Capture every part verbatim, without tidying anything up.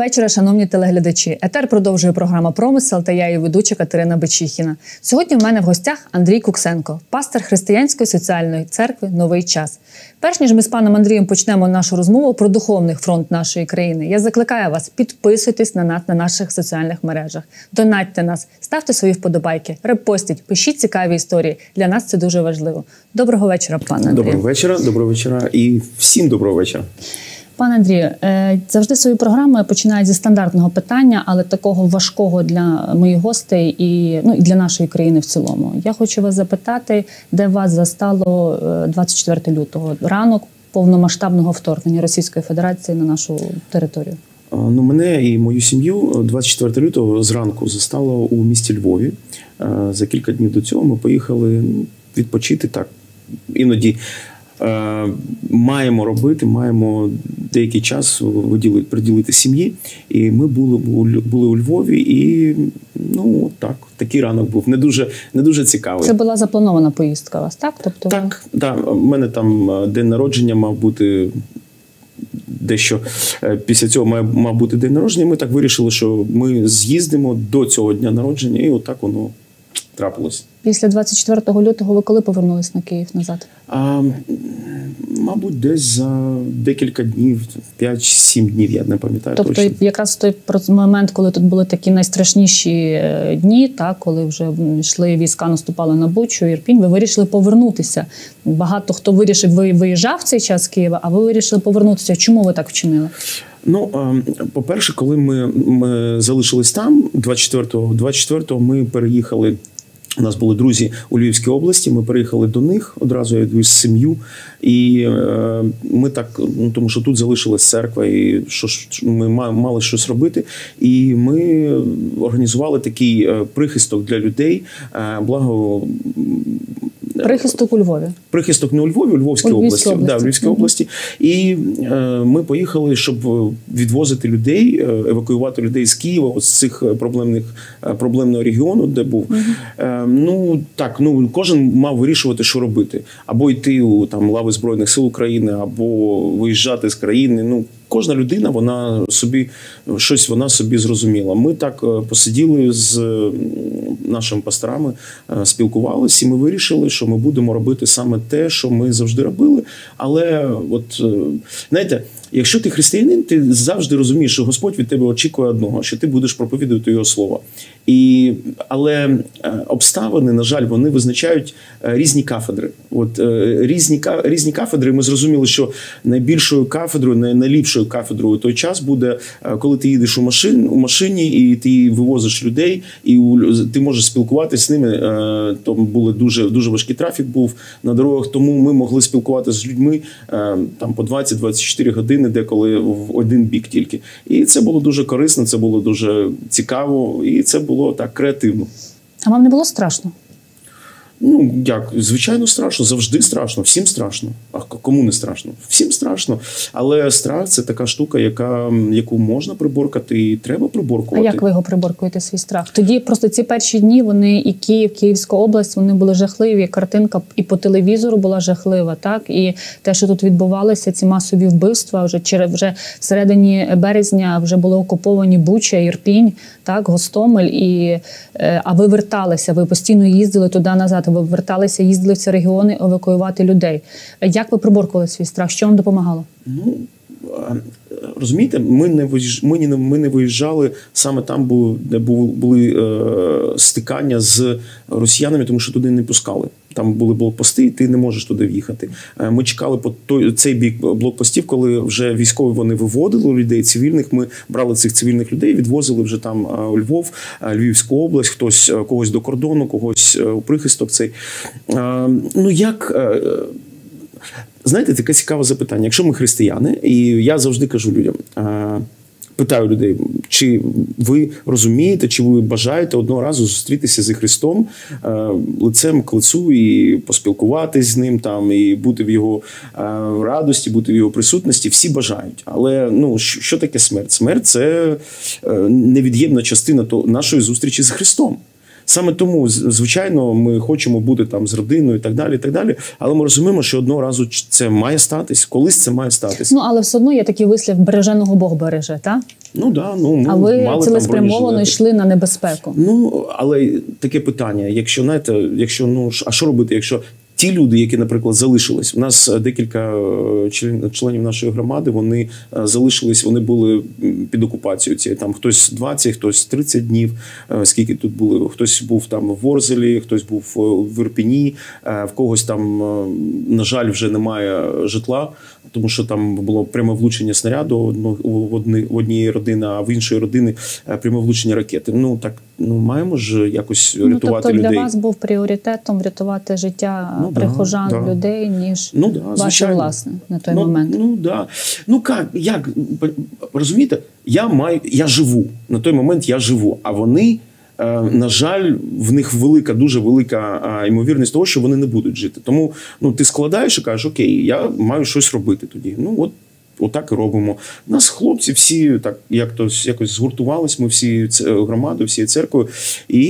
Доброго вечора, шановні телеглядачі. Етер продовжує програма «Промисел» та я її ведуча Катерина Бичихіна. Сьогодні в мене в гостях Андрій Куксенко, пастор Християнської соціальної церкви «Новий час». Перш ніж ми з паном Андрієм почнемо нашу розмову про духовний фронт нашої країни, я закликаю вас, підписуйтесь на нас на наших соціальних мережах, донатьте нас, ставте свої вподобайки, репостіть, пишіть цікаві історії. Для нас це дуже важливо. Доброго вечора, пане Андрію. Доброго вечора, доброго вечора і всім доброго вечора. Пане Андрію, завжди свої програми починають зі стандартного питання, але такого важкого для моїх гостей і, ну, і для нашої країни в цілому. Я хочу вас запитати, де вас застало двадцять четвертого лютого, ранок повномасштабного вторгнення Російської Федерації на нашу територію? Ну, мене і мою сім'ю двадцять четвертого лютого зранку застало у місті Львові. За кілька днів до цього ми поїхали відпочити так, іноді. Маємо робити, маємо деякий час приділити сім'ї. І ми були, були у Львові, і ну, так, такий ранок був. Не дуже, не дуже цікавий. Це була запланована поїздка у вас, так? Тобто... Так, так. У мене там день народження мав бути дещо. Після цього мав, мав бути день народження. Ми так вирішили, що ми з'їздимо до цього дня народження, і отак воно трапилось. Після двадцять четвертого лютого ви коли повернулись на Київ назад? А, мабуть, десь за декілька днів, п'ять-сім днів, я не пам'ятаю тобто, точно. Тобто якраз той момент, коли тут були такі найстрашніші дні, та, коли вже йшли війська, наступали на Бучу, Ірпінь, ви вирішили повернутися. Багато хто вирішив, ви виїжджав в цей час з Києва, а ви вирішили повернутися. Чому ви так вчинили? Ну, по-перше, коли ми, ми залишились там, двадцять четвертого, двадцять четвертого ми переїхали. У нас були друзі у Львівській області, ми переїхали до них, одразу я відвіз сім'ю. І е, ми так, ну, тому що тут залишилась церква, і що ж, ми мали щось робити. І ми організували такий е, прихисток для людей, е, благо... Прихисток у Львові. Прихисток не у Львові, у Львівській області. області. Да, в Львівській mm-hmm. області. І е, ми поїхали, щоб відвозити людей, евакуювати людей з Києва, з цих проблемних, проблемного регіону, де був. Mm-hmm. Е, ну, так, ну, кожен мав вирішувати, що робити. Або йти у там, лави Збройних сил України, або виїжджати з країни. Ну, кожна людина, вона собі, щось вона собі зрозуміла. Ми так посиділи з нашими пасторами, спілкувалися, і ми вирішили, що ми будемо робити саме те, що ми завжди робили. Але, от, знаєте, якщо ти християнин, ти завжди розумієш, що Господь від тебе очікує одного, що ти будеш проповідувати Його Слово. І, але обставини, на жаль, вони визначають різні кафедри. От, різні, різні кафедри, ми зрозуміли, що найбільшою кафедрою, найліпшою кафедрою у той час буде, коли ти їдеш у, машин, у машині і ти вивозиш людей, і у, ти можеш спілкуватися з ними. Там були дуже, дуже важкий трафік був на дорогах, тому ми могли спілкуватися з людьми там, по двадцять-двадцять чотири години. Деколи в один бік тільки. І це було дуже корисно, це було дуже цікаво, і це було так креативно. А вам не було страшно? Ну, як, звичайно, страшно. Завжди страшно. Всім страшно. А кому не страшно? Всім страшно. Але страх – це така штука, яка, яку можна приборкати і треба приборкувати. А як ви його приборкуєте, свій страх? Тоді просто ці перші дні, вони і Київ, Київська область, вони були жахливі. Картинка і по телевізору була жахлива, так? І те, що тут відбувалося, ці масові вбивства, вже, вже всередині березня вже були окуповані Буча, Ірпінь, так, Гостомель. І, а ви верталися, ви постійно їздили туди-назад. Ви верталися, їздили в ці регіони евакуювати людей. Як ви приборкували свій страх? Що вам допомагало? Ну, розумієте, ми не, ми, не, ми не виїжджали саме там, де були е, стикання з росіянами, тому що туди не пускали. Там були блокпости, і ти не можеш туди в'їхати. Ми чекали по той, цей бік блокпостів, коли вже військові вони виводили людей цивільних. Ми брали цих цивільних людей, відвозили вже там у Львов, Львівську область, хтось когось до кордону, когось у прихисток цей. Ну як... Знаєте, таке цікаве запитання. Якщо ми християни, і я завжди кажу людям, питаю людей, чи ви розумієте, чи ви бажаєте одного разу зустрітися зі Христом лицем к лицу і поспілкуватись з ним, там, і бути в його радості, бути в його присутності. Всі бажають. Але ну, що таке смерть? Смерть – це невід'ємна частина нашої зустрічі з Христом. Саме тому, звичайно, ми хочемо бути там з родиною і так далі, і так далі, але ми розуміємо, що одного разу це має статись, колись це має статись. Ну, але все одно є такий вислів «береженого Бог береже», так? Ну, да, ну, ми а ви цілеспрямовано йшли на небезпеку. Ну, але таке питання, якщо, знаєте, якщо, ну, а що робити, якщо... Ті люди, які, наприклад, залишились, у нас декілька членів нашої громади, вони залишились, вони були під окупацією цією. Там хтось двадцять, хтось тридцять днів, скільки тут були, хтось був там в Ворзелі, хтось був в Ірпіні, в когось там, на жаль, вже немає житла, тому що там було пряме влучення снаряду в однієї родини, а в іншої родини пряме влучення ракети. Ну, так, ну, маємо ж якось рятувати людей. Ну, тобто для людей. Вас був пріоритетом врятувати життя, ну, прихожан, да, да, людей, ніж ну, да, ваше власне на той ну, момент. Ну, да. Ну, як, як, розумієте, я, маю, я живу, на той момент я живу, а вони, на жаль, в них велика, дуже велика ймовірність того, що вони не будуть жити. Тому ну, ти складаєш і кажеш, окей, я маю щось робити тоді. Ну, от. Отак і робимо. У нас хлопці всі так якось, якось згуртувались, ми всі громадою, всією церквою. І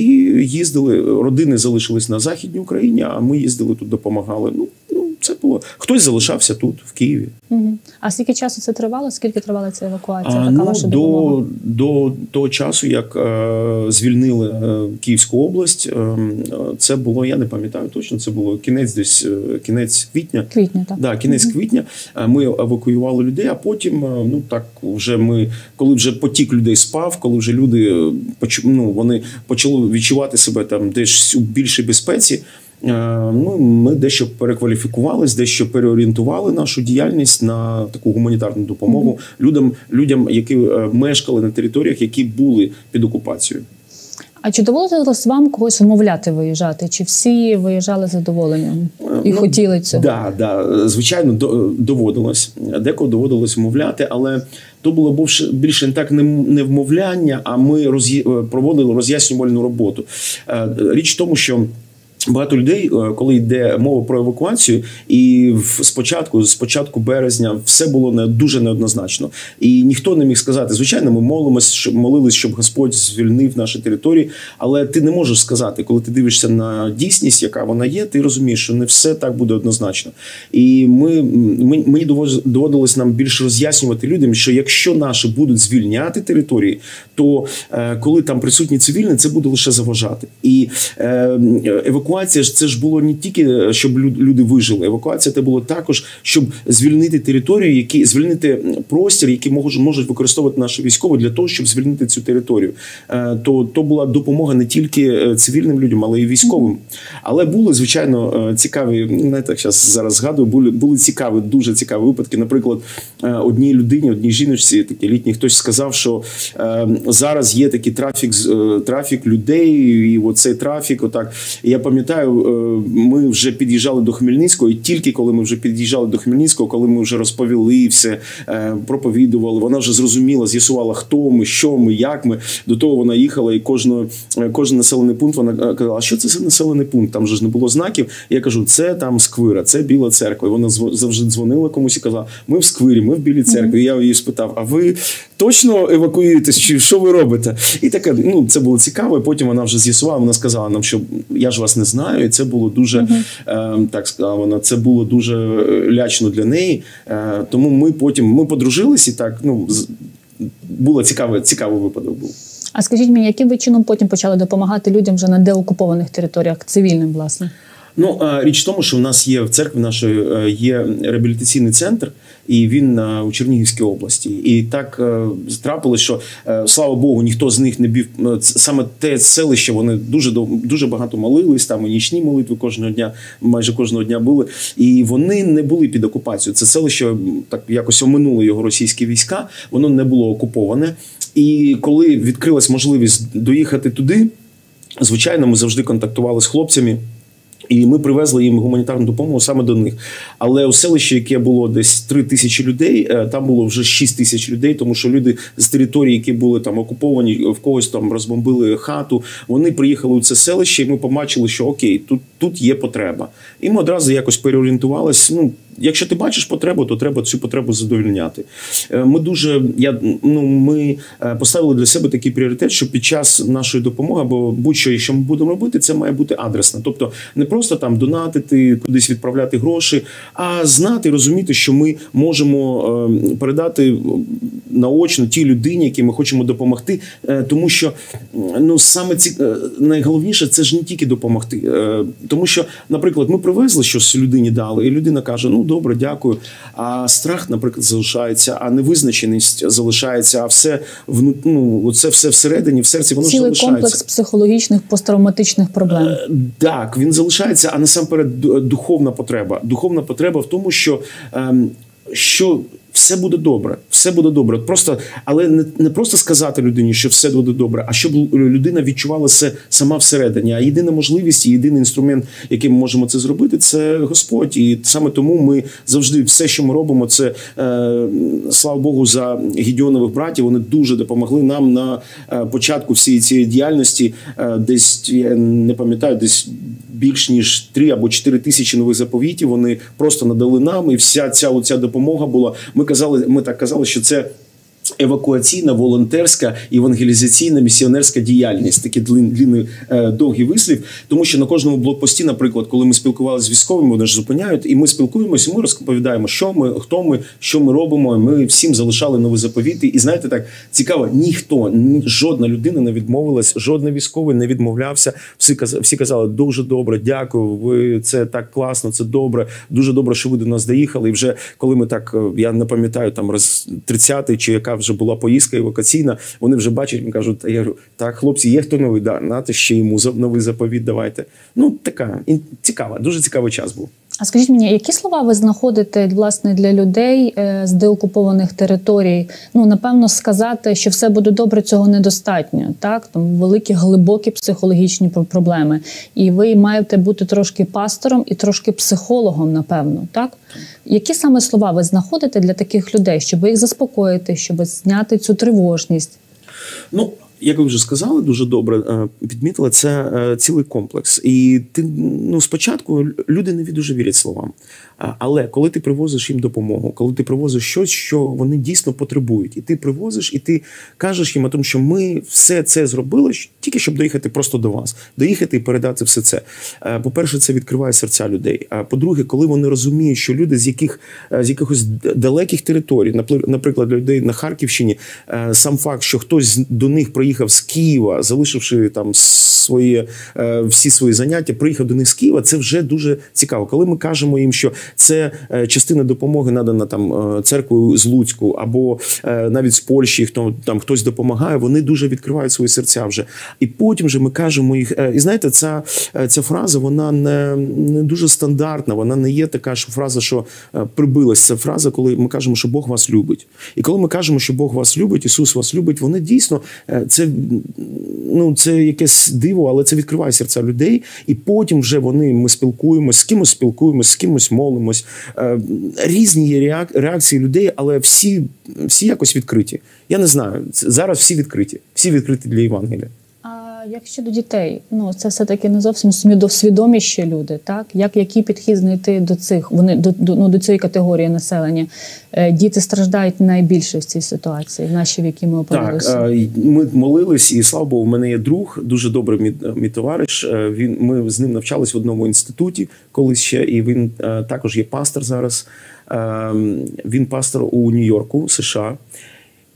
їздили, родини залишились на Західній Україні, а ми їздили тут, допомагали. Ну, ну це було. Хтось залишався тут, в Києві. Угу. А скільки часу це тривало? Скільки тривала ця евакуація? А, така ну, ваша до, до того часу, як е, звільнили е, Київську область, е, це було, я не пам'ятаю точно, це було кінець десь, кінець квітня. Квітня, так. Да, кінець угу. квітня. Ми евакуювали людей. А потім, ну так, вже ми, коли вже потік людей спав, коли вже люди ну, вони почали відчувати себе там десь у більшій безпеці, ну, ми дещо перекваліфікувалися, дещо переорієнтували нашу діяльність на таку гуманітарну допомогу mm-hmm. людям, людям, які мешкали на територіях, які були під окупацією. А чи доводилось вам когось умовляти виїжджати? Чи всі виїжджали з задоволенням і ну, хотіли цього? Так, да, да, звичайно, доводилось. Декого доводилось умовляти, але то було більше не так не вмовляння, а ми роз'я... проводили роз'яснювальну роботу. Річ в тому, що багато людей, коли йде мова про евакуацію, і спочатку, з початку березня все було не, дуже неоднозначно. І ніхто не міг сказати, звичайно, ми молимось, щоб, молились, щоб Господь звільнив наші території, але ти не можеш сказати, коли ти дивишся на дійсність, яка вона є, ти розумієш, що не все так буде однозначно. І ми, ми, мені доводилось нам більше роз'яснювати людям, що якщо наші будуть звільняти території, то е, коли там присутні цивільні, це буде лише заважати. І евакуація, е, евакуація ж це ж було не тільки, щоб люди вижили. Евакуація це було також, щоб звільнити територію, які звільнити простір, які можуть, можуть використовувати наші військові для того, щоб звільнити цю територію. То, то була допомога не тільки цивільним людям, але й військовим. Але були, звичайно, цікаві, не так зараз згадую, були, були цікаві, дуже цікаві випадки. Наприклад, одній людині, одній жіночці, такі літній, хтось сказав, що зараз є такий трафік, трафік людей, і оцей трафік, отак. Я пам'ятаю, Пам'ятаю, ми вже під'їжджали до Хмельницького, і тільки коли ми вже під'їжджали до Хмельницького, коли ми вже розповіли все, проповідували, вона вже зрозуміла, з'ясувала, хто ми, що ми, як ми. До того вона їхала, і кожного, кожен населений пункт вона казала, а що це за населений пункт? Там же ж не було знаків. Я кажу, це там Сквира, це Біла Церква. І вона завжди дзвонила комусь і казала, ми в Сквирі, ми в Білій Церкві. І я її спитав, а ви точно евакуюєтесь, чи що ви робите? І таке, ну, це було цікаво, і потім вона вже з'ясувала, вона сказала нам, що я ж вас не знаю, і це було дуже, uh-huh. е, так сказала вона, це було дуже лячно для неї, е, тому ми потім, ми подружились і так, ну, було цікаве, цікавий випадок був. А скажіть мені, яким ви чином потім почали допомагати людям вже на деокупованих територіях, цивільним, власне? Ну, річ в тому, що в нас є в церкві нашої є реабілітаційний центр, і він у Чернігівській області. І так трапилось, що, слава Богу, ніхто з них не бів. Саме те селище, вони дуже, дуже багато молились, там і нічні молитви кожного дня, майже кожного дня були. І вони не були під окупацією. Це селище, так якось оминули його російські війська, воно не було окуповане. І коли відкрилась можливість доїхати туди, звичайно, ми завжди контактували з хлопцями, і ми привезли їм гуманітарну допомогу саме до них. Але у селищі, яке було десь три тисячі людей, там було вже шість тисяч людей, тому що люди з території, які були там окуповані, в когось там розбомбили хату, вони приїхали у це селище, і ми побачили, що окей, тут тут є потреба. І ми одразу якось переорієнтувалися. Ну, якщо ти бачиш потребу, то треба цю потребу задовольняти. Ми дуже, я, ну, ми поставили для себе такий пріоритет, що під час нашої допомоги, або будь-що, що ми будемо робити, це має бути адресно. Тобто не просто там донатити, кудись відправляти гроші, а знати, розуміти, що ми можемо передати наочно тій людині, якій ми хочемо допомогти. Тому що, ну, саме ці, найголовніше, це ж не тільки допомогти. Тому що, наприклад, ми привезли щось людині, дали, і людина каже, ну, добре, дякую. А страх, наприклад, залишається, а невизначеність залишається, а все, ну, це все всередині, в серці, воно ж залишається. Цілий комплекс психологічних, посттравматичних проблем. Е, так, він залишається, а насамперед духовна потреба. Духовна потреба в тому, що, е, що все буде добре, все буде добре. Просто, але не, не просто сказати людині, що все буде добре, а щоб людина відчувала це сама всередині. А єдина можливість і єдиний інструмент, яким ми можемо це зробити, це Господь. І саме тому ми завжди все, що ми робимо, це, е, слава Богу, за Гідіонових братів. Вони дуже допомогли нам на початку всієї цієї діяльності. Е, десь, я не пам'ятаю, десь більш ніж три або чотири тисячі нових заповітів вони просто надали нам, і вся ця, ця допомога була. Ми казали, ми так казали, що це евакуаційна, волонтерська, евангелізаційна, місіонерська діяльність. Такий длинний, довгий вислів. Тому що на кожному блокпості, наприклад, коли ми спілкувалися з військовими, вони ж зупиняють, і ми спілкуємося, і ми розповідаємо, що ми, хто ми, що ми робимо, і ми всім залишали нові заповіти. І знаєте, так цікаво, ніхто, жодна людина не відмовилась, жодний військовий не відмовлявся. Всі казали, всі казали, дуже добре, дякую, ви, це так класно, це добре, дуже добре, що ви до нас доїхали. І вже коли ми так, я не пам'ятаю, там раз тридцятий чи яка вже була поїздка евакуаційна, вони вже бачать, і кажуть, я кажу, так, хлопці, є хто новий? Да, нате ще йому новий заповіт давайте. Ну, така, цікава, дуже цікавий час був. А скажіть мені, які слова ви знаходите, власне, для людей з деокупованих територій? Ну, напевно, сказати, що все буде добре, цього недостатньо, так? Там великі, глибокі психологічні проблеми. І ви маєте бути трошки пастором і трошки психологом, напевно, так? Які саме слова ви знаходите для таких людей, щоб їх заспокоїти, щоб зняти цю тривожність? Ну, як ви вже сказали, дуже добре підмітили, це цілий комплекс. І ти, ну, спочатку люди не дуже вірять словам. Але коли ти привозиш їм допомогу, коли ти привозиш щось, що вони дійсно потребують, і ти привозиш, і ти кажеш їм о тому, що ми все це зробили тільки, щоб доїхати просто до вас. Доїхати і передати все це. По-перше, це відкриває серця людей. По-друге, коли вони розуміють, що люди з, яких, з якихось далеких територій, наприклад, людей на Харківщині, сам факт, що хтось до них приїхав, приїхав з Києва, залишивши там свої, всі свої заняття, приїхав до них з Києва, це вже дуже цікаво. Коли ми кажемо їм, що це частина допомоги надана там церквою з Луцьку, або навіть з Польщі, хто там хтось допомагає, вони дуже відкривають свої серця вже. І потім же ми кажемо їх, і знаєте, ця, ця фраза, вона не, не дуже стандартна, вона не є така що фраза, що прибилась. Це фраза, коли ми кажемо, що Бог вас любить. І коли ми кажемо, що Бог вас любить, Ісус вас любить, вони дійсно, це, ну, це якесь диво, але це відкриває серця людей. І потім вже вони, ми спілкуємось, з кимось спілкуємось, з кимось молимось. Різні є реакції людей, але всі, всі якось відкриті. Я не знаю, зараз всі відкриті. Всі відкриті для Євангелія. А як щодо дітей? Ну, це все-таки не зовсім свідоміші люди, так? Як, який підхід знайти до цих, вони, до, до, ну, до цієї категорії населення? Діти страждають найбільше в цій ситуації, наші, в якій ми опинилися. Так, ми молились, і слава Богу, в мене є друг, дуже добрий мій, мій товариш. Він, ми з ним навчались в одному інституті колись ще, і він також є пастор зараз. Він пастор у Нью-Йорку, США.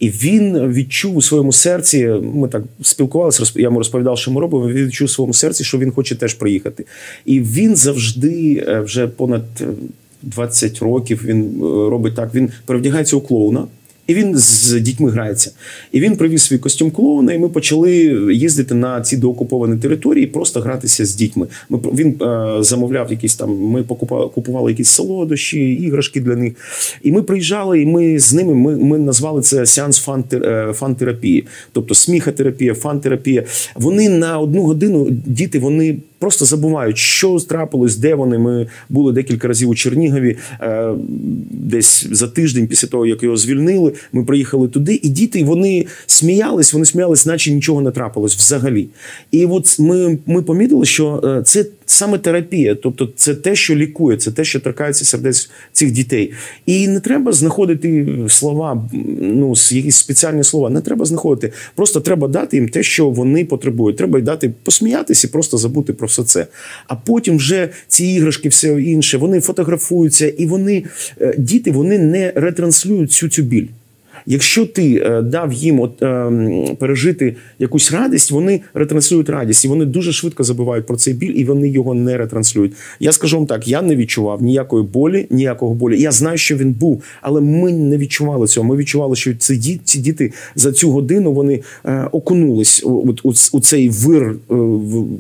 І він відчув у своєму серці, ми так спілкувалися, я йому розповідав, що ми робимо, він відчув у своєму серці, що він хоче теж приїхати. І він завжди, вже понад двадцять років, він робить так, він перевдягається у клоуна, і він з дітьми грається. І він привіз свій костюм клоуна, і ми почали їздити на ці деокуповані території, просто гратися з дітьми. Ми, він е, замовляв якісь там, ми покупали, купували якісь солодощі, іграшки для них. І ми приїжджали, і ми з ними, ми, ми назвали це сеанс фан-терапії. Тобто сміхотерапія, фан-терапія. Вони на одну годину, діти, вони просто забувають, що трапилось, де вони. Ми були декілька разів у Чернігові, десь за тиждень після того, як його звільнили, ми приїхали туди, і діти, вони сміялись, вони сміялись, наче нічого не трапилось взагалі. І от ми, ми помітили, що це саме терапія, тобто це те, що лікує, це те, що торкається сердець цих дітей. І не треба знаходити слова, ну, якісь спеціальні слова, не треба знаходити. Просто треба дати їм те, що вони потребують. Треба й дати посміятися і просто забути про все це. А потім вже ці іграшки, все інше, вони фотографуються, і вони, діти, вони не ретранслюють цю цю біль. Якщо ти дав їм от, е, пережити якусь радість, вони ретранслюють радість. І вони дуже швидко забувають про цей біль, і вони його не ретранслюють. Я скажу вам так, я не відчував ніякої болі, ніякого болі. Я знаю, що він був, але ми не відчували цього. Ми відчували, що ці діти, ці діти за цю годину вони е, окунулись у, у, у, у цей вир е,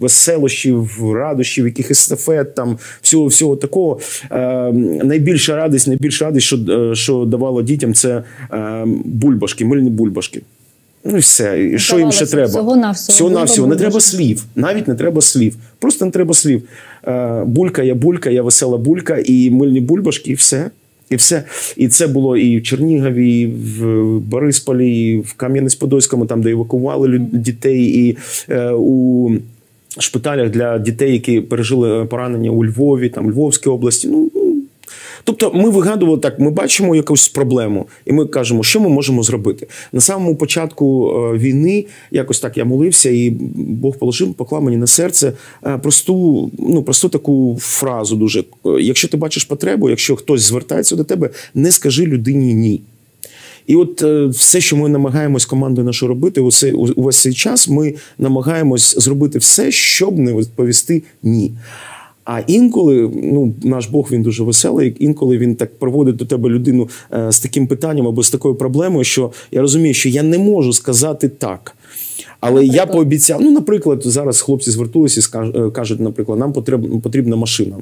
веселощів, радощів, яких естафет, там, всього, всього такого. Е, найбільша радість, найбільша радість, що, е, що давало дітям, це е, бульбашки, мильні бульбашки. Ну і все. І що їм ще треба? Всього-навсього. Всього-навсього. Не треба слів. Навіть не треба слів. Просто не треба слів. Булька, я булька, я весела булька, і мильні бульбашки, і все. І все. І це було і в Чернігові, і в Борисполі, і в Кам'янець-Подільському, там, де евакували дітей, і у шпиталях для дітей, які пережили поранення у Львові, там, Львовській області. Ну, тобто ми вигадували так, ми бачимо якусь проблему, і ми кажемо, що ми можемо зробити. На самому початку війни якось так я молився, і Бог положив, поклав мені на серце просту, ну, просту таку фразу дуже. Якщо ти бачиш потребу, якщо хтось звертається до тебе, не скажи людині «ні». І от все, що ми намагаємось командою нашою робити, увесь цей час ми намагаємось зробити все, щоб не відповісти «ні». А інколи, ну, наш Бог, він дуже веселий, інколи він так приводить до тебе людину е, з таким питанням або з такою проблемою, що я розумію, що я не можу сказати так. Але наприклад? Я пообіцяв, ну, наприклад, зараз хлопці звертулися і кажуть, наприклад, нам потрібна машина.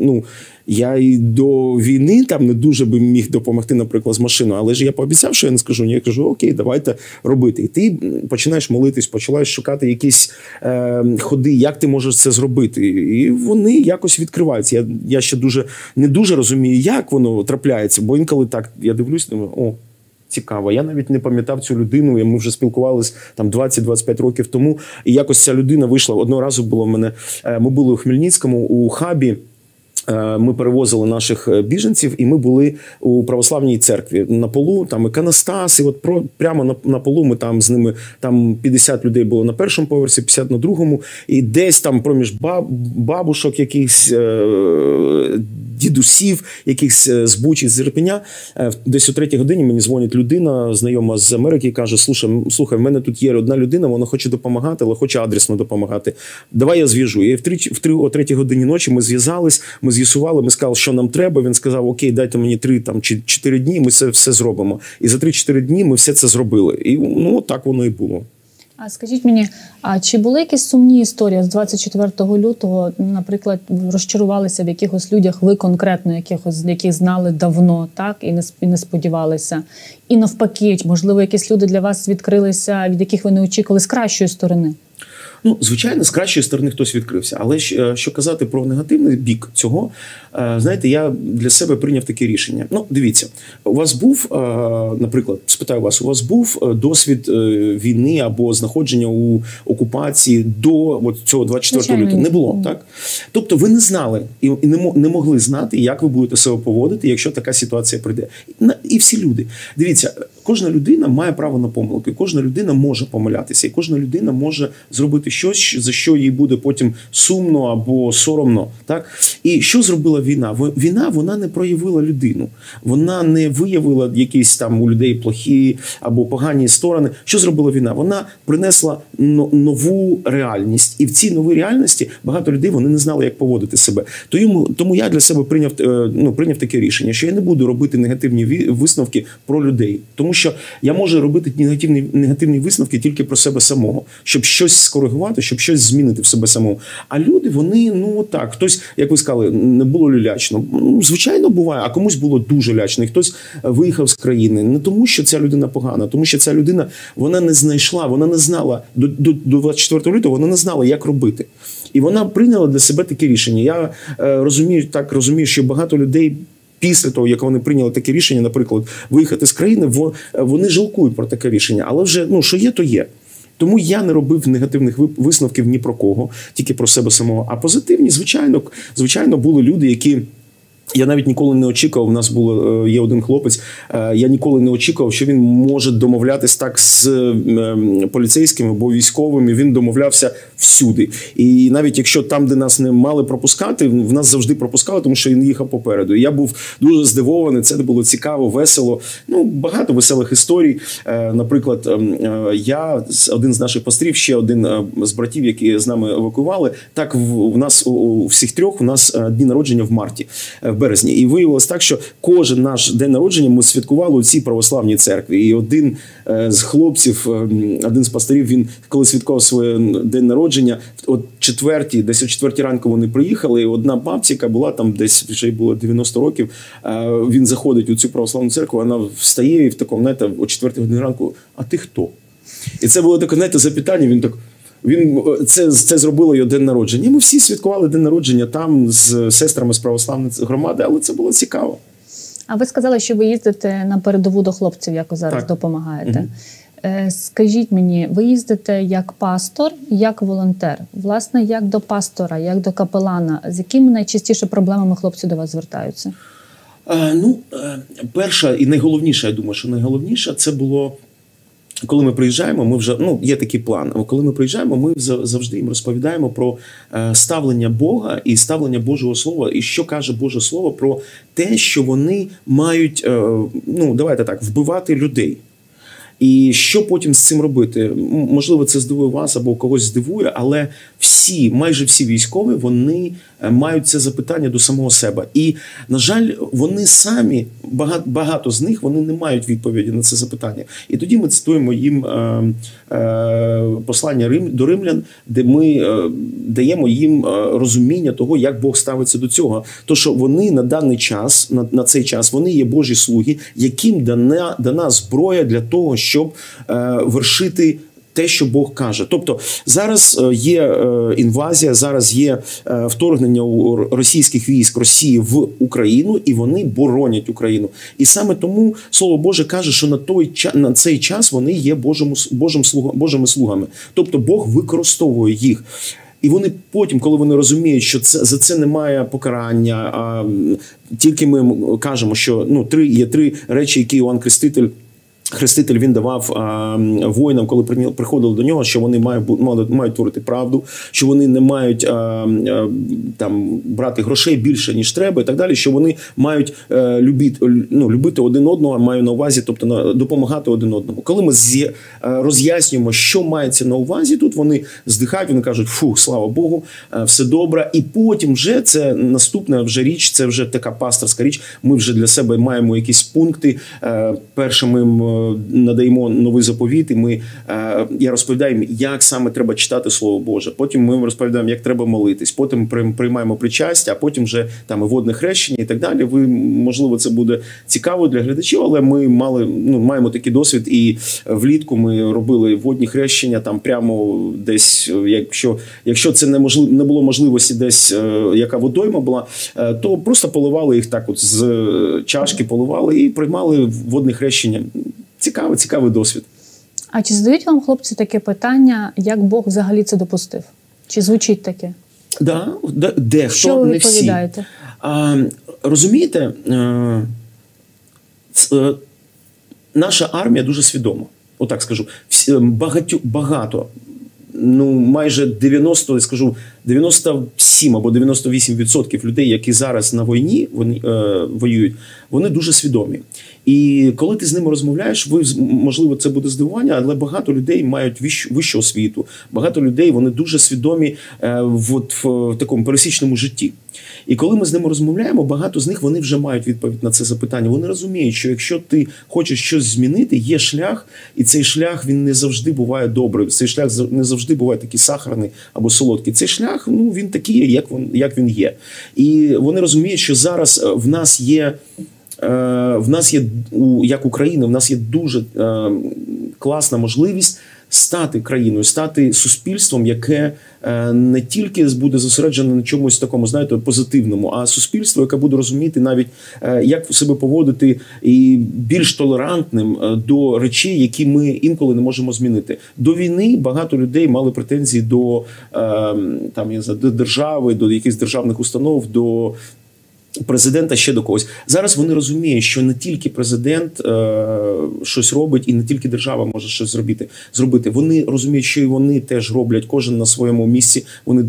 Ну, я і до війни там не дуже би міг допомогти, наприклад, з машиною, але ж я пообіцяв, що я не скажу, ні, я кажу, окей, давайте робити. І ти починаєш молитись, починаєш шукати якісь е, ходи, як ти можеш це зробити. І вони якось відкриваються. Я, я ще дуже, не дуже розумію, як воно трапляється, бо інколи так я дивлюсь, думаю, о, цікаво. Я навіть не пам'ятав цю людину, ми вже спілкувалися там двадцять-двадцять п'ять років тому, і якось ця людина вийшла, одного разу було в мене, ми були у Хмельницькому, у хабі, ми перевозили наших біженців, і ми були у православній церкві на полу, там іконостас, і от про, прямо на, на полу ми там з ними, там п'ятдесят людей було на першому поверсі, п'ятдесят на другому, і десь там проміж баб, бабушок якихось, е дідусів, якихось з Бучі, з Ірпеня. Десь о третій годині мені дзвонить людина, знайома з Америки, і каже, слухай, слухай, в мене тут є одна людина, вона хоче допомагати, але хоче адресно допомагати. Давай я зв'яжу. І в три, в три, о третій годині ночі ми зв'язались, ми з'ясували, ми сказали, що нам треба. Він сказав, окей, дайте мені три там, чи чотири дні, ми це все зробимо. І за три-чотири дні ми все це зробили. І ну, так воно і було. А скажіть мені, а чи були якісь сумні історії з двадцять четвертого лютого, наприклад, розчарувалися в якихось людях, ви конкретно якихось, яких знали давно, так, і не, і не сподівалися? І навпаки, можливо, якісь люди для вас відкрилися, від яких ви не очікували, з кращої сторони? Ну, звичайно, з кращої сторони хтось відкрився. Але що казати про негативний бік цього, знаєте, я для себе прийняв таке рішення. Ну, дивіться, у вас був, наприклад, спитаю вас, у вас був досвід війни або знаходження у окупації до от цього двадцять четвертого лютого? Не було, так? Тобто ви не знали і не могли знати, як ви будете себе поводити, якщо така ситуація прийде. І всі люди. Дивіться, кожна людина має право на помилки, кожна людина може помилятися, і кожна людина може зробити щось, за що їй буде потім сумно або соромно. Так? І що зробила війна? Війна, вона не проявила людину. Вона не виявила якісь там у людей плохі або погані сторони. Що зробила війна? Вона принесла нову реальність. І в цій новій реальності багато людей, вони не знали, як поводити себе. Тому я для себе прийняв, ну, прийняв таке рішення, що я не буду робити негативні висновки про людей. Тому що я можу робити негативні, негативні висновки тільки про себе самого. Щоб щось скоригувати, щоб щось змінити в себе самому. А люди, вони, ну так, хтось, як ви сказали, не було лячно. Ну, звичайно, буває, а комусь було дуже лячно. І хтось виїхав з країни. Не тому, що ця людина погана, тому що ця людина, вона не знайшла, вона не знала, до, до, до двадцять четвертого лютого вона не знала, як робити. І вона прийняла для себе таке рішення. Я е, розумію, так розумію, що багато людей після того, як вони прийняли таке рішення, наприклад, виїхати з країни, вони жалкують про таке рішення. Але вже, ну, що є, то є. Тому я не робив негативних висновків ні про кого, тільки про себе самого. А позитивні, звичайно, звичайно, були люди, які... Я навіть ніколи не очікував, у нас було, є один хлопець, я ніколи не очікував, що він може домовлятись так з поліцейськими або військовими, він домовлявся всюди. І навіть якщо там, де нас не мали пропускати, в нас завжди пропускали, тому що він їхав попереду. І я був дуже здивований, це було цікаво, весело, ну, багато веселих історій. Наприклад, я, один з наших пастрів, ще один з братів, які з нами евакуювали, так в нас, у всіх трьох, у нас дні народження в марті. березні. І виявилось так, що кожен наш день народження ми святкували у цій православній церкві. І один з хлопців, один з пасторів, він коли святкував своє день народження, от четвертій, десь о четвертій ранку вони приїхали, і одна бабця, яка була там десь, вже було дев'яносто років, він заходить у цю православну церкву, вона встає і в такому, знаєте, о четвертій годині ранку, а ти хто? І це було таке, знаєте, запитання, він так... Він, це, це зробило його день народження. І ми всі святкували день народження там з сестрами з православної громади, але це було цікаво. А ви сказали, що ви їздите на передову до хлопців, як зараз так. допомагаєте. Угу. Скажіть мені, ви їздите як пастор, як волонтер? Власне, як до пастора, як до капелана? З якими найчастіше проблемами хлопці до вас звертаються? А, ну, перша і найголовніша, я думаю, що найголовніше, це було... Коли ми приїжджаємо, ми вже, ну, є такий план, коли ми приїжджаємо, ми завжди їм розповідаємо про ставлення Бога і ставлення Божого Слова, і що каже Боже Слово про те, що вони мають, ну, давайте так, вбивати людей. І що потім з цим робити? Можливо, це здивує вас або когось здивує, але всі, майже всі військові, вони мають це запитання до самого себе. І, на жаль, вони самі, багато, багато з них, вони не мають відповіді на це запитання. І тоді ми цитуємо їм е, е, послання Рим, до римлян, де ми е, даємо їм розуміння того, як Бог ставиться до цього. То, що вони на даний час, на, на цей час, вони є Божі слуги, яким дана, дана зброя для того, щоб е, вершити те, що Бог каже. Тобто зараз є інвазія, зараз є вторгнення російських військ Росії в Україну, і вони боронять Україну. І саме тому Слово Боже каже, що на той на цей час вони є Божим, Божим слуга, Божими слугами. Тобто Бог використовує їх. І вони потім, коли вони розуміють, що це, за це немає покарання, а тільки ми кажемо, що ну, три, є три речі, які Іван Хреститель Хреститель він давав а, воїнам, коли приходили до нього, що вони мають, мають, мають творити правду, що вони не мають а, а, там, брати грошей більше, ніж треба, і так далі, що вони мають а, любити, ну, любити один одного, маю на увазі, тобто на, допомагати один одному. Коли ми з, а, роз'яснюємо, що мається на увазі, тут вони здихають, вони кажуть, фу, слава Богу, а, все добре. І потім вже це наступна вже річ, це вже така пасторська річ, ми вже для себе маємо якісь пункти, а, першими ми надаємо новий заповіт, і ми, я розповідаю, як саме треба читати Слово Боже. Потім ми розповідаємо, як треба молитись. Потім приймаємо причастя, а потім вже там і водне хрещення і так далі. Ви, можливо, це буде цікаво для глядачів, але ми мали, ну, маємо такий досвід. І влітку ми робили водні хрещення там прямо десь, якщо, якщо це не, можливо, не було можливості десь, яка водойма була, то просто поливали їх так от з чашки, поливали і приймали водне хрещення. Цікавий, цікавий досвід. А чи задають вам, хлопці, таке питання, як Бог взагалі це допустив? Чи звучить таке? Да, де, де, що хто, ви відповідаєте? А, розумієте, а, це, наша армія дуже свідома. Отак скажу. Багатю, багато, ну майже дев'яносто, скажу, дев'яносто сім або дев'яносто вісім відсотків людей, які зараз на війні вони, е, воюють, вони дуже свідомі. І коли ти з ними розмовляєш, ви, можливо, це буде здивування, але багато людей мають вищу, вищу освіту, багато людей, вони дуже свідомі е, в, в, в такому пересічному житті. І коли ми з ними розмовляємо, багато з них, вони вже мають відповідь на це запитання. Вони розуміють, що якщо ти хочеш щось змінити, є шлях, і цей шлях, він не завжди буває добрий, цей шлях не завжди буває такий сахарний або солодкий. Цей шлях, ну, він такий, як він, як він є. І вони розуміють, що зараз в нас є... В нас є, як Україна, в нас є дуже е, класна можливість стати країною, стати суспільством, яке не тільки буде зосереджено на чомусь такому, знаєте, позитивному, а суспільство, яке буде розуміти навіть, як себе поводити і більш толерантним до речей, які ми інколи не можемо змінити. До війни багато людей мали претензії до, там, я знаю, до держави, до якихось державних установ, до президента, ще до когось. Зараз вони розуміють, що не тільки президент е, щось робить, і не тільки держава може щось зробити. зробити. Вони розуміють, що і вони теж роблять, кожен на своєму місці, вони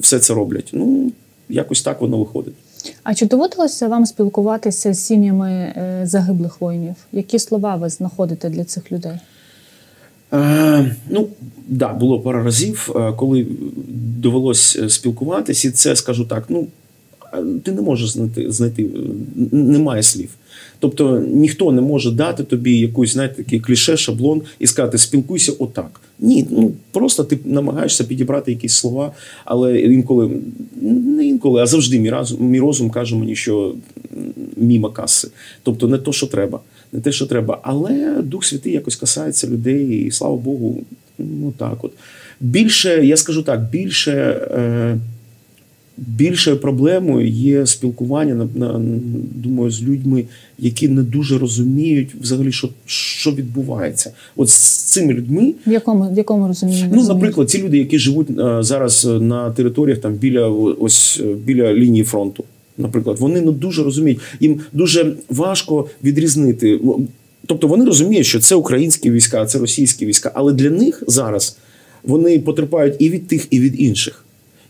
все це роблять. Ну, якось так воно виходить. А чи доводилося вам спілкуватися з сім'ями загиблих воїнів? Які слова ви знаходите для цих людей? Е, ну, да, було пара разів, коли довелось спілкуватися, і це, скажу так, ну, ти не можеш знайти, знайти, немає слів. Тобто ніхто не може дати тобі якусь, знаєте, такий кліше, шаблон і сказати «спілкуйся отак». Ні, ну просто ти намагаєшся підібрати якісь слова, але інколи, не інколи, а завжди мій розум, мій розум каже мені, що мімо каси. Тобто не то, що треба, не те, що треба. Але Дух Святий якось касається людей, і слава Богу, ну так от. Більше, я скажу так, більше... Е Більшою проблемою є спілкування, на, на, думаю, з людьми, які не дуже розуміють взагалі, що, що відбувається. От з цими людьми... В якому, в якому розумінні? Ну, наприклад, ці люди, які живуть а, зараз на територіях там, біля, ось, біля лінії фронту, наприклад, вони не дуже розуміють. Їм дуже важко відрізнити. Тобто вони розуміють, що це українські війська, це російські війська, але для них зараз вони потерпають і від тих, і від інших.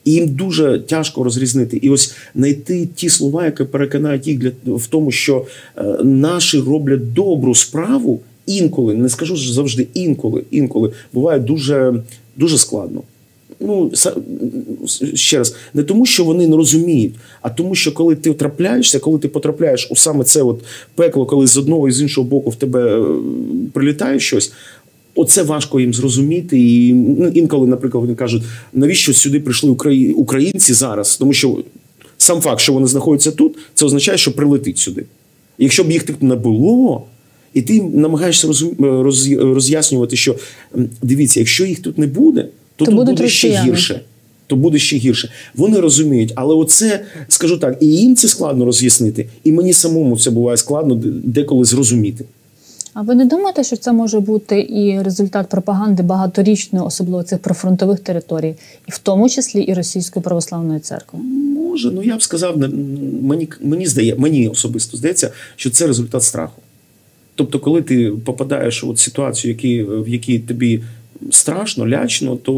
І їм дуже тяжко розрізнити. І ось знайти ті слова, які переконають їх для, в тому, що е, наші роблять добру справу інколи, не скажу завжди, інколи, інколи, буває дуже, дуже складно. Ну, ще раз, не тому, що вони не розуміють, а тому, що коли ти трапляєшся, коли ти потрапляєш у саме це от пекло, коли з одного і з іншого боку в тебе прилітає щось, оце важко їм зрозуміти, і інколи, наприклад, вони кажуть, навіщо сюди прийшли українці зараз, тому що сам факт, що вони знаходяться тут, це означає, що прилетить сюди. Якщо б їх так не було, і ти намагаєшся роз'яснювати, що дивіться, якщо їх тут не буде, то, то тут буде росіяни. Ще гірше. То буде ще гірше. Вони розуміють, але оце, скажу так, і їм це складно роз'яснити, і мені самому це буває складно деколи зрозуміти. А ви не думаєте, що це може бути і результат пропаганди багаторічної, особливо цих прифронтових територій, і в тому числі і Російської православної церкви? Може, ну я б сказав, мені, мені, здає, мені особисто здається, що це результат страху. Тобто, коли ти попадаєш в ситуацію, які, в якій тобі страшно, лячно, то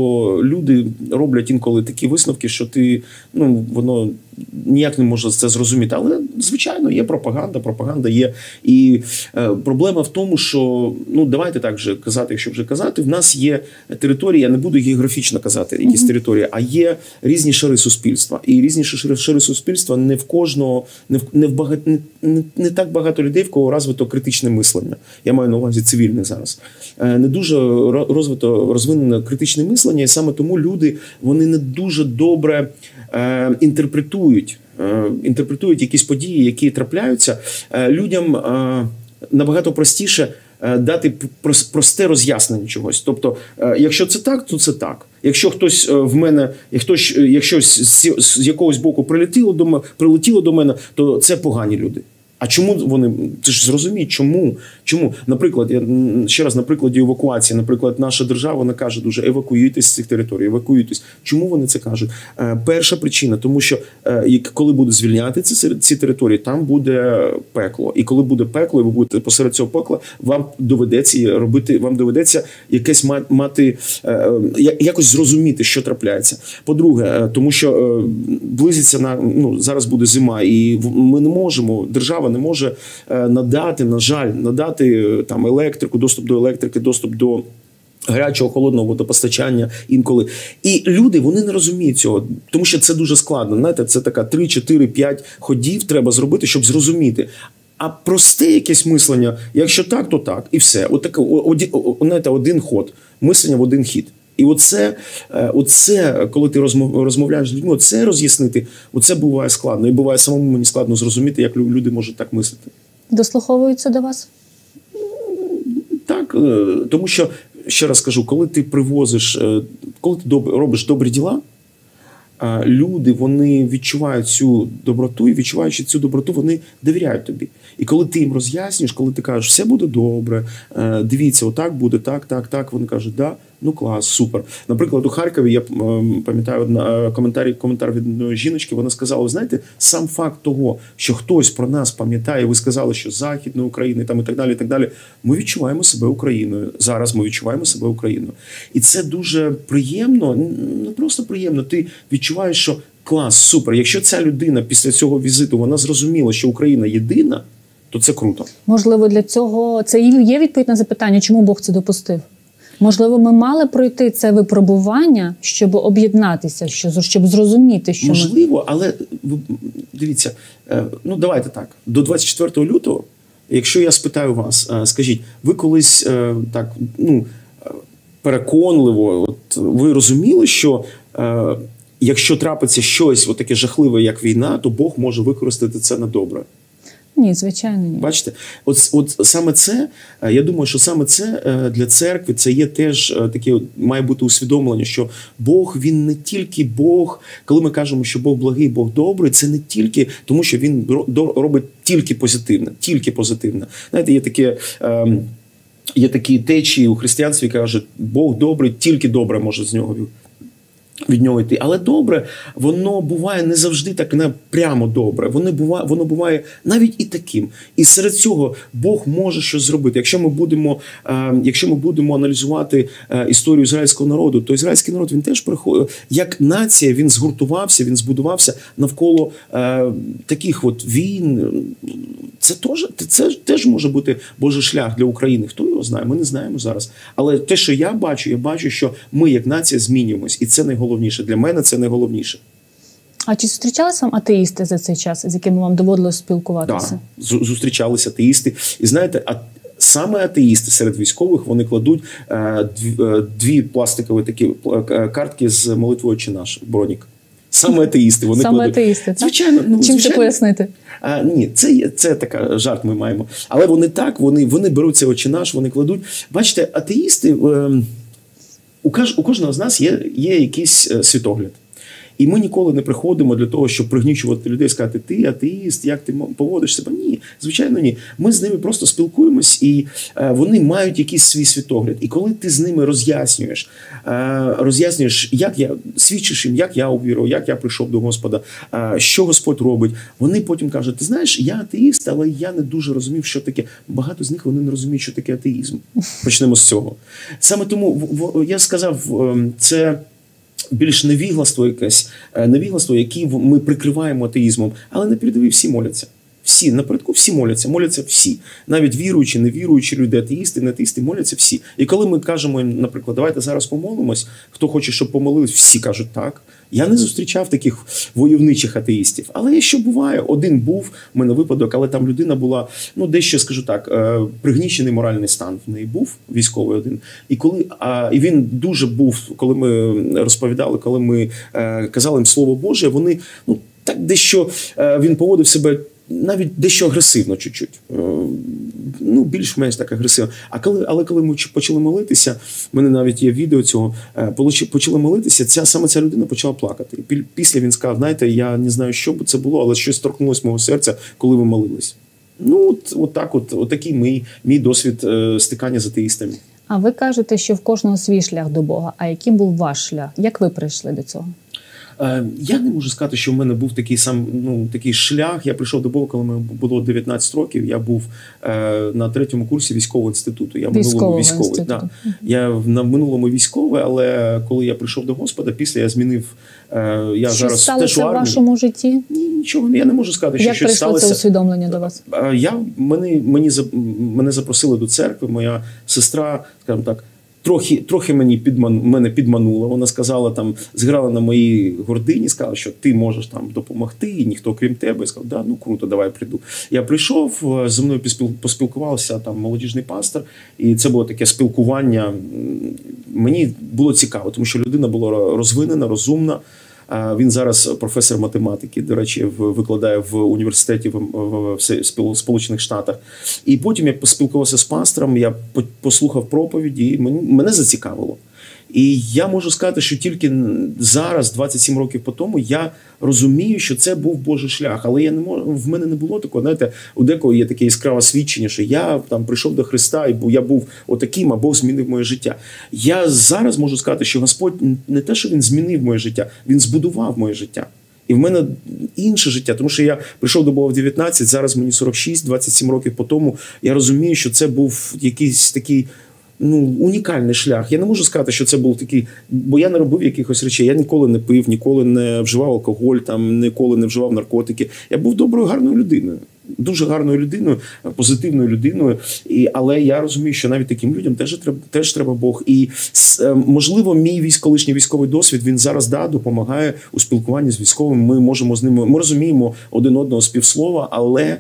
люди роблять інколи такі висновки, що ти, ну, воно ніяк не може це зрозуміти. Але, звичайно, є пропаганда, пропаганда є. І е, проблема в тому, що, ну, давайте так вже казати, якщо вже казати, в нас є території, я не буду географічно казати, якісь mm-hmm. території, а є різні шари суспільства. І різні шари, шари суспільства не в кожного, не в, не, в багат, не, не так багато людей, в кого розвито критичне мислення. Я маю на увазі цивільне зараз. Е, не дуже розвито розвинене критичне мислення, і саме тому люди, вони не дуже добре е, інтерпретують, е, інтерпретують якісь події, які трапляються. Е, людям е, набагато простіше е, дати просте роз'яснення чогось. Тобто, е, якщо це так, то це так. Якщо хтось в мене, хтось, якщо з, з якогось боку прилетіло до мене, прилетіло до мене, то це погані люди. А чому вони, ти ж зрозумій, чому? Чому? Наприклад, я ще раз на прикладі евакуації, наприклад, наша держава, вона каже дуже, евакуюйтесь з цих територій, евакуюйтесь. Чому вони це кажуть? Е, перша причина, тому що е, коли будуть звільняти ці, ці території, там буде пекло. І коли буде пекло, і ви будете посеред цього пекла, вам доведеться робити, вам доведеться якесь мати, е, е, якось зрозуміти, що трапляється. По-друге, е, тому що е, близиться на, ну, зараз буде зима, і ми не можемо, держава не може надати, на жаль, надати там електрику, доступ до електрики, доступ до гарячого, холодного водопостачання інколи. І люди, вони не розуміють цього, тому що це дуже складно. Знаєте, це така три, чотири, п'ять ходів треба зробити, щоб зрозуміти. А просте якесь мислення, якщо так, то так, і все. От таке, знаєте, один ход, мислення в один хід. І оце, оце, коли ти розмовляєш з людьми, оце роз'яснити, оце буває складно. І буває самому мені складно зрозуміти, як люди можуть так мислити. Дослуховуються до вас? Так, тому що ще раз кажу, коли ти привозиш, коли ти робиш добрі діла, люди, вони відчувають цю доброту, і відчуваючи цю доброту, вони довіряють тобі. І коли ти їм роз'яснюєш, коли ти кажеш, все буде добре, дивіться, отак буде, так, так, так, вони кажуть, да, ну клас, супер. Наприклад, у Харкові, я пам'ятаю коментар, коментар від одної жіночки, вона сказала, ви знаєте, сам факт того, що хтось про нас пам'ятає, ви сказали, що Західна Україна там, і так далі, і так далі, ми відчуваємо себе Україною. Зараз ми відчуваємо себе Україною. І це дуже приємно, не просто приємно, ти відчуваєш, що клас, супер. Якщо ця людина після цього візиту, вона зрозуміла, що Україна єдина, то це круто. Можливо, для цього це і є відповідь на запитання, чому Бог це допустив? Можливо, ми мали пройти це випробування, щоб об'єднатися, щоб зрозуміти, що... Можливо, але дивіться, ну давайте так, до двадцять четвертого лютого, якщо я спитаю вас, скажіть, ви колись так, ну, переконливо, от, ви розуміли, що якщо трапиться щось от таке жахливе, як війна, то Бог може використати це на добре? Ні, звичайно, ні. Бачите, от, от саме це, я думаю, що саме це для церкви, це є теж таке, має бути усвідомлення, що Бог, він не тільки Бог, коли ми кажемо, що Бог благий, Бог добрий, це не тільки, тому що він робить тільки позитивне, тільки позитивне. Знаєте, є таке... Ем, є такі течії у християнстві, кажуть, Бог добрий, тільки добре може з нього від нього йти. Але добре, воно буває не завжди так прямо добре. Воно буває, воно буває навіть і таким. І серед цього Бог може щось зробити. Якщо ми будемо, е, якщо ми будемо аналізувати е, історію ізраїльського народу, то ізраїльський народ, він теж приходить, як нація, він згуртувався, він збудувався навколо е, таких от війн. Це теж, це теж може бути Божий шлях для України. Хто його знає? Ми не знаємо зараз. Але те, що я бачу, я бачу, що ми як нація змінюємось. І це найголовніше. Для мене це найголовніше. А чи зустрічалися вам атеїсти за цей час, з якими вам доводилось спілкуватися? Так, зустрічалися атеїсти. І знаєте, а... саме атеїсти серед військових, вони кладуть е, дві пластикові такі картки з молитвою «Отче наш», бронік. Саме атеїсти. Вони Саме кладуть. атеїсти, звичайно, ну, чим звичайно. Це пояснити? А, ні, це, це така жарт ми маємо. Але вони так, вони, вони беруть це «Отче наш», вони кладуть. Бачите, атеїсти, е, у, кож, у кожного з нас є, є якийсь світогляд. І ми ніколи не приходимо для того, щоб пригнічувати людей, сказати, ти атеїст, як ти поводиш себе? Ні, звичайно, ні. Ми з ними просто спілкуємось, і е, вони мають якийсь свій світогляд. І коли ти з ними роз'яснюєш, е, роз'яснюєш, як я, свідчиш їм, як я увірував, як я прийшов до Господа, е, що Господь робить, вони потім кажуть, ти знаєш, я атеїст, але я не дуже розумів, що таке. Багато з них вони не розуміють, що таке атеїзм. Почнемо з цього. Саме тому, в, в, я сказав, це... більш невігластво якесь, невігластво, яке ми прикриваємо атеїзмом. Але на передовій всі моляться. Всі, напередку всі моляться, моляться всі. Навіть віруючі, невіруючі люди, атеїсти, не атеїсти, моляться всі. І коли ми кажемо їм, наприклад, давайте зараз помолимось, хто хоче, щоб помолились, всі кажуть так. Я не зустрічав таких войовничих атеїстів. Але ще буває, один був, в мене випадок, але там людина була, ну дещо, скажу так, пригнічений моральний стан в неї був, військовий один. І коли, а, і він дуже був, коли ми розповідали, коли ми е, казали їм Слово Боже, вони, ну так дещо, е, він поводив себе навіть дещо агресивно чуть-чуть. Ну, більш-менш так агресивно. А коли, але коли ми почали молитися, в мене навіть є відео цього, почали молитися, ця, саме ця людина почала плакати. Після він сказав, знаєте, я не знаю, що це було, але щось торкнулося мого серця, коли ви молились. Ну, от, от так, от, от такий мій, мій досвід стикання з атеїстами. А ви кажете, що в кожного свій шлях до Бога. А яким був ваш шлях? Як ви прийшли до цього? Я не можу сказати, що в мене був такий сам, ну, такий шлях. Я прийшов до Бога, коли мені було дев'ятнадцять років. Я був е, на третьому курсі військового інституту. Я в минулому військовий. Да. Я на минулому військовий, але коли я прийшов до Господа, після я змінив. Е, я що зараз сталося в, в вашому житті? Ні, нічого. Я не можу сказати, що Як щось сталося. Як прийшло це усвідомлення до вас? Я, мені, мені, мене запросили до церкви. Моя сестра, скажімо так, Трохи, трохи мені підман, мене підманула, вона сказала, там, зіграла на моїй гордині, сказала, що ти можеш там допомогти, і ніхто крім тебе. Я сказав, да, ну круто, давай прийду. Я прийшов, зі мною поспілкувався там молодіжний пастор, і це було таке спілкування. Мені було цікаво, тому що людина була розвинена, розумна, Він зараз професор математики, до речі, викладає в університеті в Сполучених Штатах. І потім я поспілкувався з пастором, я послухав проповіді, і мене зацікавило. І я можу сказати, що тільки зараз, двадцять сім років по тому, я розумію, що це був Божий шлях. Але я не можу, в мене не було такого, знаєте, у декого є таке яскраве свідчення, що я там прийшов до Христа, і я був отаким, а Бог змінив моє життя. Я зараз можу сказати, що Господь не те, що Він змінив моє життя, Він збудував моє життя. І в мене інше життя, тому що я прийшов до Бога в дев'ятнадцять, зараз мені сорок шість, двадцять сім років по тому, я розумію, що це був якийсь такий, ну, унікальний шлях. Я не можу сказати, що це був такий, бо я не робив якихось речей. Я ніколи не пив, ніколи не вживав алкоголь, там, ніколи не вживав наркотики. Я був доброю, гарною людиною. Дуже гарною людиною, позитивною людиною. І, але я розумію, що навіть таким людям теж треба, теж треба Бог. І, можливо, мій військ, колишній військовий досвід, він зараз, да, допомагає у спілкуванні з військовими. Ми можемо з ними, ми розуміємо один одного з півслова, але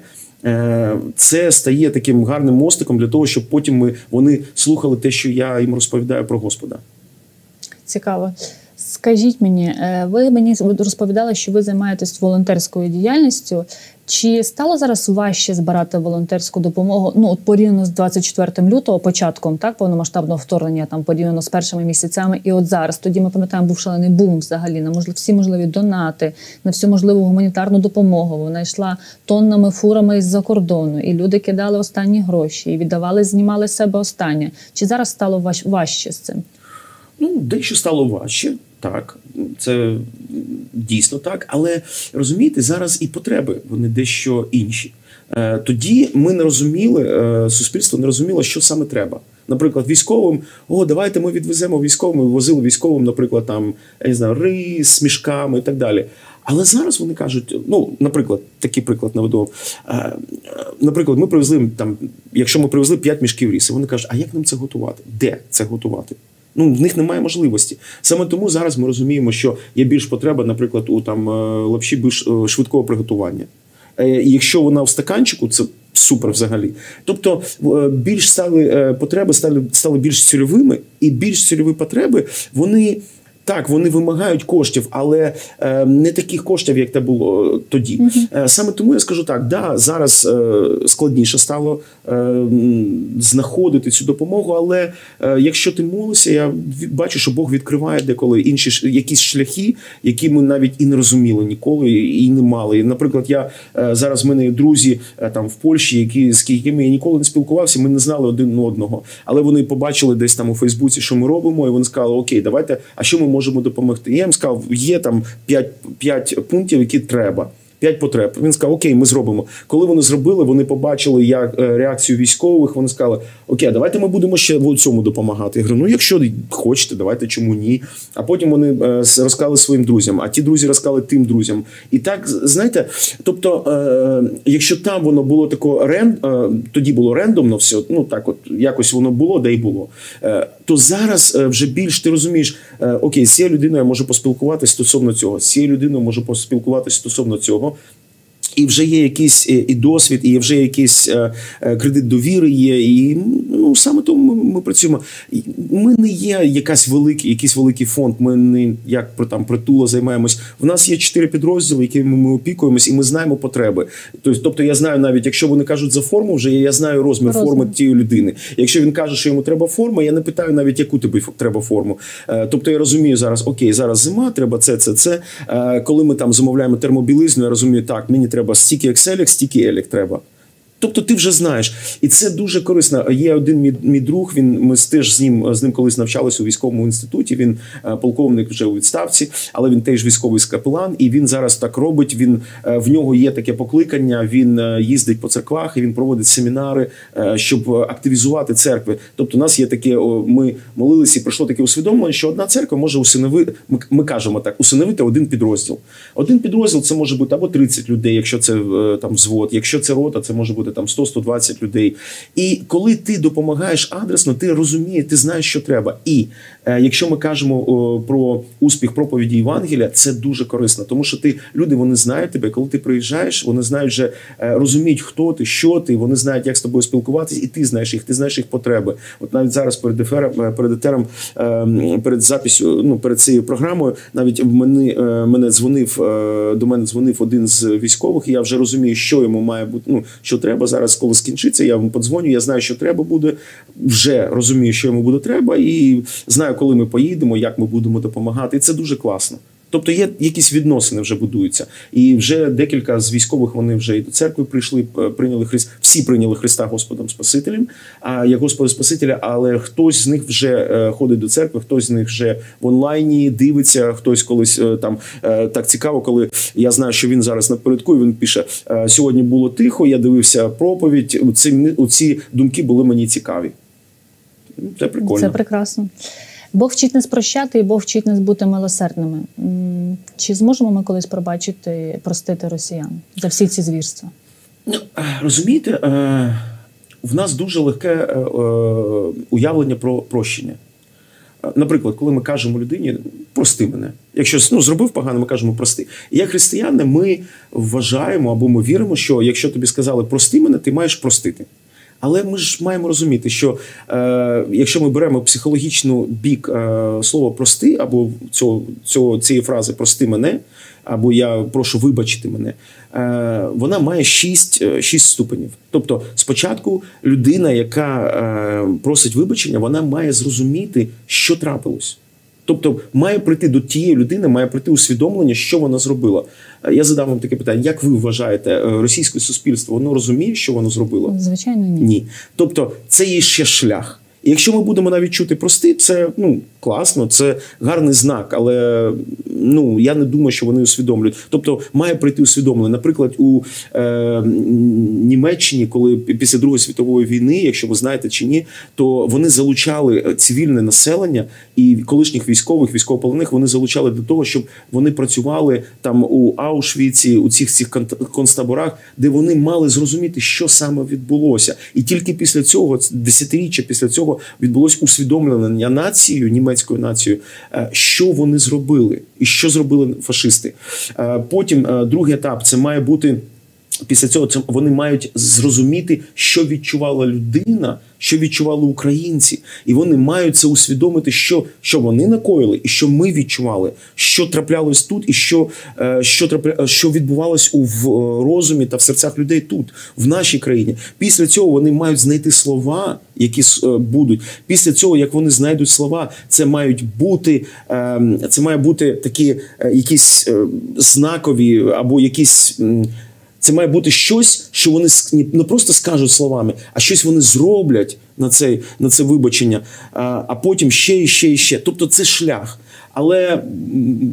це стає таким гарним мостиком для того, щоб потім ми, вони слухали те, що я їм розповідаю про Господа. Цікаво. Скажіть мені, ви мені розповідали, що ви займаєтесь волонтерською діяльністю. Чи стало зараз важче збирати волонтерську допомогу, ну, от порівняно з двадцять четвертим лютого, початком, так, повномасштабного вторгнення, там, порівняно з першими місяцями, і от зараз? Тоді, ми пам'ятаємо, був шалений бум взагалі, на можливо, всі можливі донати, на всю можливу гуманітарну допомогу. Вона йшла тоннами, фурами із-за кордону, і люди кидали останні гроші, і віддавали, знімали з себе останнє. Чи зараз стало важче з цим? Ну, дещо стало важче. Так, це дійсно так, але, розумієте, зараз і потреби, вони дещо інші. Тоді ми не розуміли, суспільство не розуміло, що саме треба. Наприклад, військовим, о, давайте ми відвеземо військовим, ми возили військовим, наприклад, там, я не знаю, рис, мішками і так далі. Але зараз вони кажуть, ну, наприклад, такий приклад наведу, наприклад, ми привезли, там, якщо ми привезли п'ять мішків рису, вони кажуть, а як нам це готувати? Де це готувати? Ну, в них немає можливості. Саме тому зараз ми розуміємо, що є більш потреба, наприклад, у там лапші більш швидкого приготування. І якщо вона в стаканчику, це супер взагалі. Тобто більш стали потреби, стали, стали більш цільовими, і більш цільові потреби, вони, так, вони вимагають коштів, але не таких коштів, як це було тоді. Угу. Саме тому я скажу так, да, зараз складніше стало знаходити цю допомогу, але якщо ти молишся, я бачу, що Бог відкриває деколи інші якісь шляхи, які ми навіть і не розуміли ніколи, і не мали. Наприклад, я зараз, в мене є друзі там в Польщі, які, з якими я ніколи не спілкувався, ми не знали один одного, але вони побачили десь там у Фейсбуці, що ми робимо, і вони сказали, окей, давайте, а що ми можемо допомогти? Я їм сказав, є там п'ять пунктів, які треба. П'ять потреб. Він сказав, окей, ми зробимо. Коли вони зробили, вони побачили як реакцію військових, вони сказали, окей, давайте ми будемо ще в цьому допомагати. Я говорю, ну якщо хочете, давайте, чому ні. А потім вони розказали своїм друзям, а ті друзі розказали тим друзям. І так, знаєте, тобто, якщо там воно було тако, тоді було рендомно все, ну так от, якось воно було, де й було, то зараз вже більш, ти розумієш, окей, з цією людиною я можу поспілкуватися стосовно цього, з цією людиною я можу поспілкуватися стосовно цього. І вже є якийсь і досвід, і вже якийсь кредит довіри є, і ну, саме тому ми, ми працюємо. Ми не є якась великий, якийсь великий фонд, ми не як там, притула займаємось. В нас є чотири підрозділи, якими ми опікуємось, і ми знаємо потреби. Тобто я знаю навіть, якщо вони кажуть за форму, вже я знаю розмір, розмір. форми тієї людини. Якщо він каже, що йому треба форма, я не питаю навіть, яку тобі треба форму. Тобто я розумію зараз, окей, зараз зима, треба це, це, це. Коли ми там замовляємо термобілизну, я розумію, так, мені треба Треба стільки екселік, стільки елік треба. Тобто ти вже знаєш. І це дуже корисно. Є один мій, мій друг, він, ми теж з ним, з ним колись навчалися у військовому інституті, він полковник вже у відставці, але він теж військовий капелан, і він зараз так робить, він, в нього є таке покликання, він їздить по церквах, і він проводить семінари, щоб активізувати церкви. Тобто у нас є таке, ми молилися, і пройшло таке усвідомлення, що одна церква може усиновити, ми, ми кажемо так, усиновити один підрозділ. Один підрозділ це може бути або тридцять людей, якщо це там взвод, якщо це рота, це може бути там сто - сто двадцять людей. І коли ти допомагаєш адресно, ти розумієш, ти знаєш, що треба. І Якщо ми кажемо про успіх проповіді Євангелія, це дуже корисно, тому що ти, люди, вони знають тебе, коли ти приїжджаєш, вони знають вже, розуміють, хто ти, що ти, вони знають, як з тобою спілкуватися, і ти знаєш їх, ти знаєш їх потреби. От навіть зараз перед ефером, перед етером, перед записю, ну, перед цією програмою, навіть мене, мене дзвонив, до мене дзвонив один з військових, і я вже розумію, що йому має бути, ну, що треба зараз, коли скінчиться, я йому подзвоню, я знаю, що треба буде, вже розумію, що йому буде треба, і знаю, коли ми поїдемо, як ми будемо допомагати. І це дуже класно. Тобто є якісь відносини вже будуються. І вже декілька з військових, вони вже і до церкви прийшли, прийняли Христа, всі прийняли Христа Господом Спасителем, а як Господа Спасителя, але хтось з них вже ходить до церкви, хтось з них вже в онлайні дивиться, хтось колись там, так цікаво, коли я знаю, що він зараз напередку, і він пише: сьогодні було тихо, я дивився проповідь, оці, оці думки були мені цікаві. Це прикольно. Це прекрасно. Бог вчить нас прощати і Бог вчить нас бути милосердними. Чи зможемо ми колись пробачити, простити росіян за всі ці звірства? Ну, розумієте, в нас дуже легке уявлення про прощення. Наприклад, коли ми кажемо людині «прости мене», якщо, ну, зробив погано, ми кажемо «прости». І як християни ми вважаємо або ми віримо, що якщо тобі сказали «прости мене», ти маєш простити. Але ми ж маємо розуміти, що е, якщо ми беремо психологічну бік е, слова «прости» або цього, цього, цієї фрази «прости мене», або «я прошу вибачити мене», е, вона має шість, шість ступенів. Тобто спочатку людина, яка е, просить вибачення, вона має зрозуміти, що трапилось. Тобто має прийти до тієї людини, має прийти усвідомлення, що вона зробила. Я задав вам таке питання. Як ви вважаєте, російське суспільство, воно розуміє, що воно зробило? Звичайно, ні. Ні. Тобто це є ще шлях. І якщо ми будемо навіть чути «прости», це, ну, класно, це гарний знак, але, ну, я не думаю, що вони усвідомлюють. Тобто має прийти усвідомлення. Наприклад, у е, Німеччині, коли після Другої світової війни, якщо ви знаєте чи ні, то вони залучали цивільне населення і колишніх військових, військовополонених, вони залучали до того, щоб вони працювали там у Аушвіці, у цих цих концтаборах, де вони мали зрозуміти, що саме відбулося. І тільки після цього, десятиріччя після цього, відбулось усвідомлення нацією, німецькою нацією, що вони зробили і що зробили фашисти. Потім другий етап, це має бути, після цього це, вони мають зрозуміти, що відчувала людина, що відчували українці. І вони мають це усвідомити, що, що вони накоїли і що ми відчували, що траплялось тут і що, що, трапля, що відбувалось у в розумі та в серцях людей тут, в нашій країні. Після цього вони мають знайти слова, які будуть. Після цього, як вони знайдуть слова, це мають бути, це має бути такі якісь знакові або якісь... Це має бути щось, що вони не просто скажуть словами, а щось вони зроблять на це, на це вибачення, а потім ще і ще і ще. Тобто це шлях. Але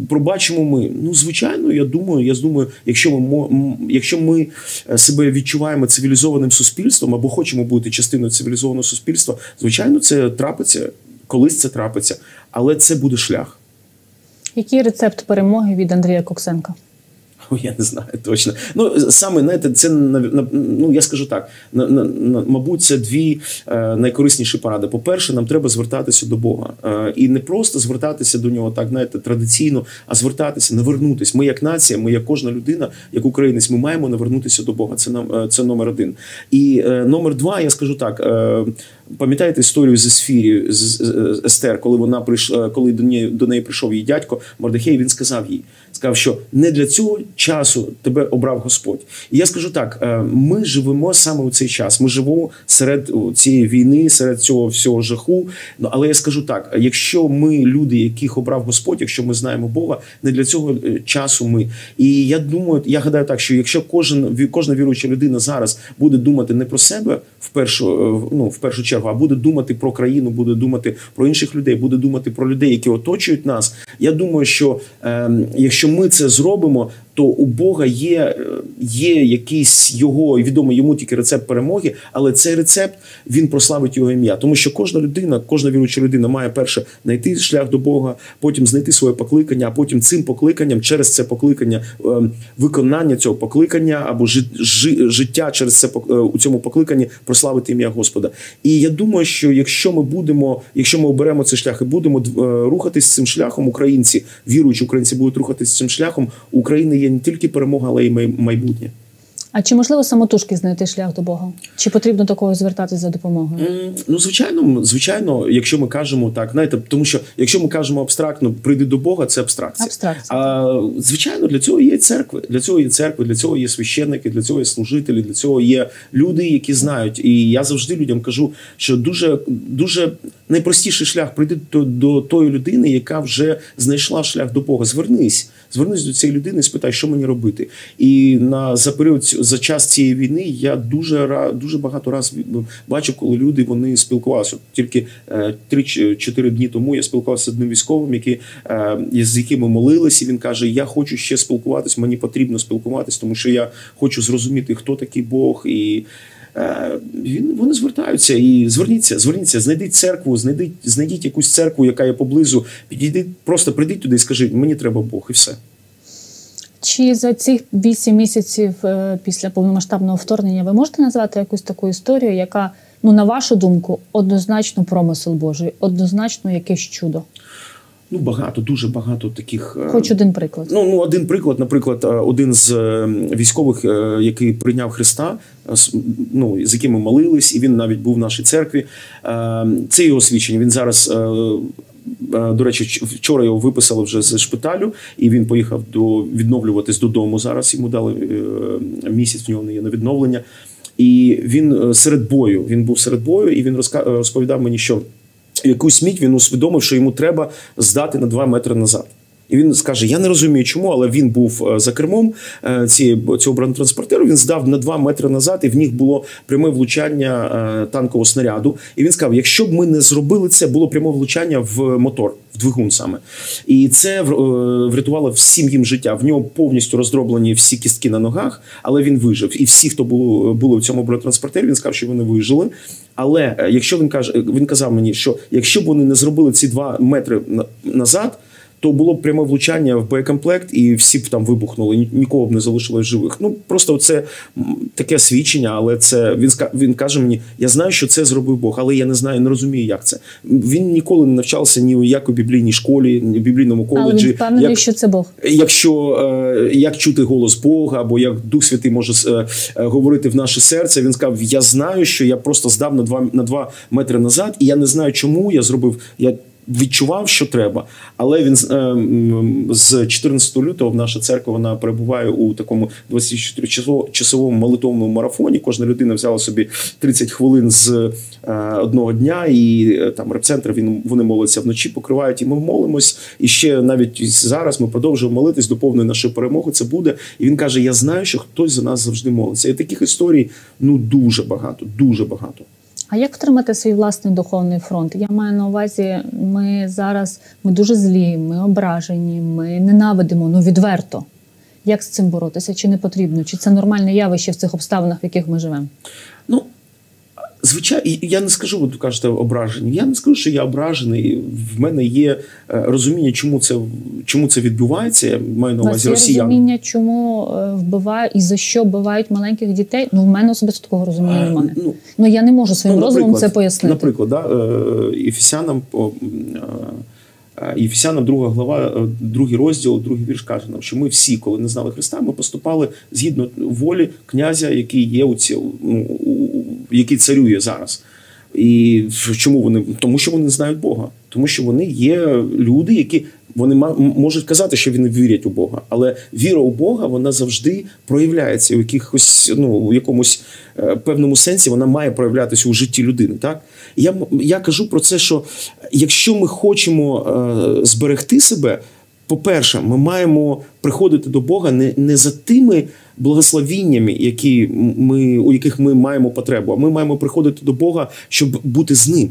пробачимо ми, ну, звичайно, я думаю, я думаю, якщо ми, якщо ми себе відчуваємо цивілізованим суспільством або хочемо бути частиною цивілізованого суспільства, звичайно, це трапиться, колись це трапиться, але це буде шлях. Який рецепт перемоги від Андрія Куксенка? Я не знаю точно. Ну, саме, знаєте, це, ну, я скажу так, на, на, на, мабуть, це дві е, найкорисніші поради. По-перше, нам треба звертатися до Бога. Е, і не просто звертатися до Нього так, знаєте, традиційно, а звертатися, навернутися. Ми як нація, ми як кожна людина, як українець, ми маємо навернутися до Бога. Це, нам, е, це номер один. І е, номер два, я скажу так, е, пам'ятаєте історію з Есфірі, з, з, з Естер, коли, вона прийшла, коли до, неї, до неї прийшов її дядько Мордехей, він сказав їй, сказав, що не для цього часу тебе обрав Господь. І я скажу так, ми живемо саме у цей час, ми живемо серед цієї війни, серед цього всього жаху, але я скажу так, якщо ми люди, яких обрав Господь, якщо ми знаємо Бога, не для цього часу ми. І я думаю, я гадаю так, що якщо кожен, кожна віруюча людина зараз буде думати не про себе в першу, ну, в першу чергу, а буде думати про країну, буде думати про інших людей, буде думати про людей, які оточують нас, я думаю, що е, якщо ми це зробимо, то у Бога є, є якийсь його, відомий йому тільки рецепт перемоги, але цей рецепт, він прославить його ім'я. Тому що кожна людина, кожна віруюча людина має перше знайти шлях до Бога, потім знайти своє покликання, а потім цим покликанням, через це покликання, виконання цього покликання або життя через це у цьому покликанні прославити ім'я Господа. І я думаю, що якщо ми будемо, якщо ми оберемо цей шлях і будемо рухатись цим шляхом, українці, віруючі українці будуть рухатись цим шляхом, України є не тільки перемога, але й майбутнє. А чи можливо самотужки знайти шлях до Бога? Чи потрібно до когось звертатися за допомогою? Mm, ну, звичайно, звичайно, якщо ми кажемо так, знаєте, тому що якщо ми кажемо абстрактно, прийди до Бога, це абстракція. абстракція. А, звичайно, для цього є церкви, для цього є церкви, для цього є священники, для цього є служителі, для цього є люди, які знають. І я завжди людям кажу, що дуже, дуже найпростіший шлях прийти до, до тої людини, яка вже знайшла шлях до Бога. Звернись, звернись до цієї людини і спитай, що мені робити. І на, за період За час цієї війни я дуже дуже багато раз бачив, коли люди вони спілкувалися. Тільки три-чотири дні тому я спілкувався з одним військовим, який, з яким ми молилися. Він каже: я хочу ще спілкуватись, мені потрібно спілкуватись, тому що я хочу зрозуміти, хто такий Бог. І Він, вони звертаються і зверніться, зверніться, знайдіть церкву, знайдіть, знайдіть якусь церкву, яка є поблизу. Підійдіть, просто прийдіть туди і скажіть: мені треба Бог, і все. Чи за цих вісім місяців після повномасштабного вторгнення ви можете назвати якусь таку історію, яка, ну, на вашу думку, однозначно промисел Божий, однозначно якесь чудо? Ну, багато, дуже багато таких. Хоч один приклад. Ну, ну один приклад, наприклад, один з військових, який прийняв Христа, ну, з яким ми молились, і він навіть був в нашій церкві. Це його свідчення. Він зараз, до речі, вчора його виписали вже з шпиталю, і він поїхав до відновлюватись додому зараз. Йому дали місяць, в нього не є на відновлення. І він серед бою, він був серед бою, і він розповідав мені, що якусь мить він усвідомив, що йому треба здати на два метри назад. І він скаже: я не розумію чому, але він був за кермом цього бронетранспортеру, він здав на два метри назад, і в них було пряме влучання танкового снаряду. І він сказав: якщо б ми не зробили це, було пряме влучання в мотор, в двигун саме. І це врятувало всім їм життя. В нього повністю роздроблені всі кістки на ногах, але він вижив. І всі, хто було, були в цьому бронетранспортері, він сказав, що вони вижили. Але якщо він, каже, він казав мені, що якщо б вони не зробили ці два метри назад, то було б пряме влучання в боєкомплект, і всі б там вибухнули, нікого б не залишилось живих. Ну, просто це таке свідчення, але це він, він каже мені: я знаю, що це зробив Бог, але я не знаю, не розумію, як це. Він ніколи не навчався ні у якій біблійній школі, ні в біблійному коледжі. Але він впевнений, як, що це Бог. Якщо, як чути голос Бога, або як Дух Святий може говорити в наше серце, він сказав: я знаю, що я просто здав на два, на два метри назад, і я не знаю, чому я зробив. Я відчував, що треба, але він з чотирнадцятого лютого в наша церква вона перебуває у такому двадцятичотиричасовому молитовному марафоні. Кожна людина взяла собі тридцять хвилин з одного дня, і там репцентр, він вони моляться вночі, покривають, і ми молимось. І ще навіть зараз ми продовжуємо молитись до повної нашої перемоги. Це буде. І він каже: я знаю, що хтось за нас завжди молиться. І таких історій ну дуже багато, дуже багато. А як тримати свій власний духовний фронт? Я маю на увазі, ми зараз ми дуже злі, ми ображені, ми ненавидимо, ну відверто. Як з цим боротися? Чи не потрібно? Чи це нормальне явище в цих обставинах, в яких ми живемо? Ну, звичайно, я не скажу, ви кажете, ображені. Я не скажу, що я ображений. В мене є розуміння, чому це, чому це відбувається. Я маю на увазі росіян. Є розуміння, чому вбивають і за що вбивають маленьких дітей. Ну, в мене особисто такого розуміння немає. Ну, ну я не можу своїм ну, розумом це пояснити. Наприклад, да, Ефесянам, Ефесянам друга глава, другий розділ, другий вірш каже нам, що ми всі, коли не знали Христа, ми поступали згідно волі князя, який є у ці, ну, який царює зараз. І чому вони? Тому що вони знають Бога. Тому що вони є люди, які вони можуть казати, що вони вірять у Бога. Але віра у Бога, вона завжди проявляється у якихось, ну, у якомусь е, певному сенсі вона має проявлятися у житті людини. Так? Я, я кажу про це, що якщо ми хочемо е, зберегти себе, по-перше, ми маємо приходити до Бога не, не за тими благословіннями, які ми, у яких ми маємо потребу, а ми маємо приходити до Бога, щоб бути з ним.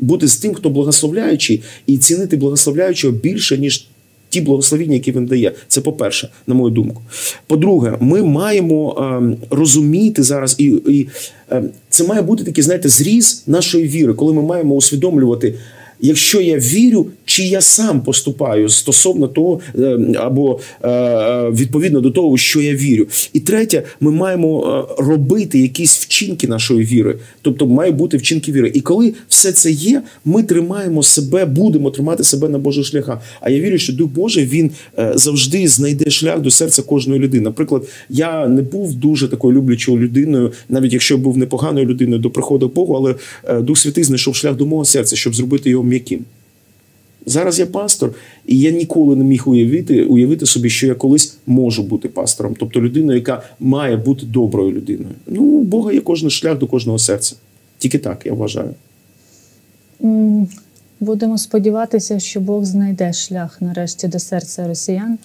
Бути з тим, хто благословляючий, і цінити благословляючого більше, ніж ті благословіння, які він дає. Це по-перше, на мою думку. По-друге, ми маємо е, розуміти зараз, і, і е, це має бути такий, знаєте, зріз нашої віри, коли ми маємо усвідомлювати, якщо я вірю, чи я сам поступаю стосовно того, або відповідно до того, що я вірю. І третє, ми маємо робити якісь вчинки нашої віри. Тобто мають бути вчинки віри. І коли все це є, ми тримаємо себе, будемо тримати себе на Божих шляхах. А я вірю, що Дух Божий, він завжди знайде шлях до серця кожної людини. Наприклад, я не був дуже такою люблячою людиною, навіть якщо я був непоганою людиною до приходу Богу, але Дух Святий знайшов шлях до мого серця, щоб зробити його м'яким. Зараз я пастор, і я ніколи не міг уявити, уявити собі, що я колись можу бути пастором. Тобто людиною, яка має бути доброю людиною. Ну, у Бога є кожен шлях до кожного серця. Тільки так, я вважаю. Будемо сподіватися, що Бог знайде шлях нарешті до серця росіян.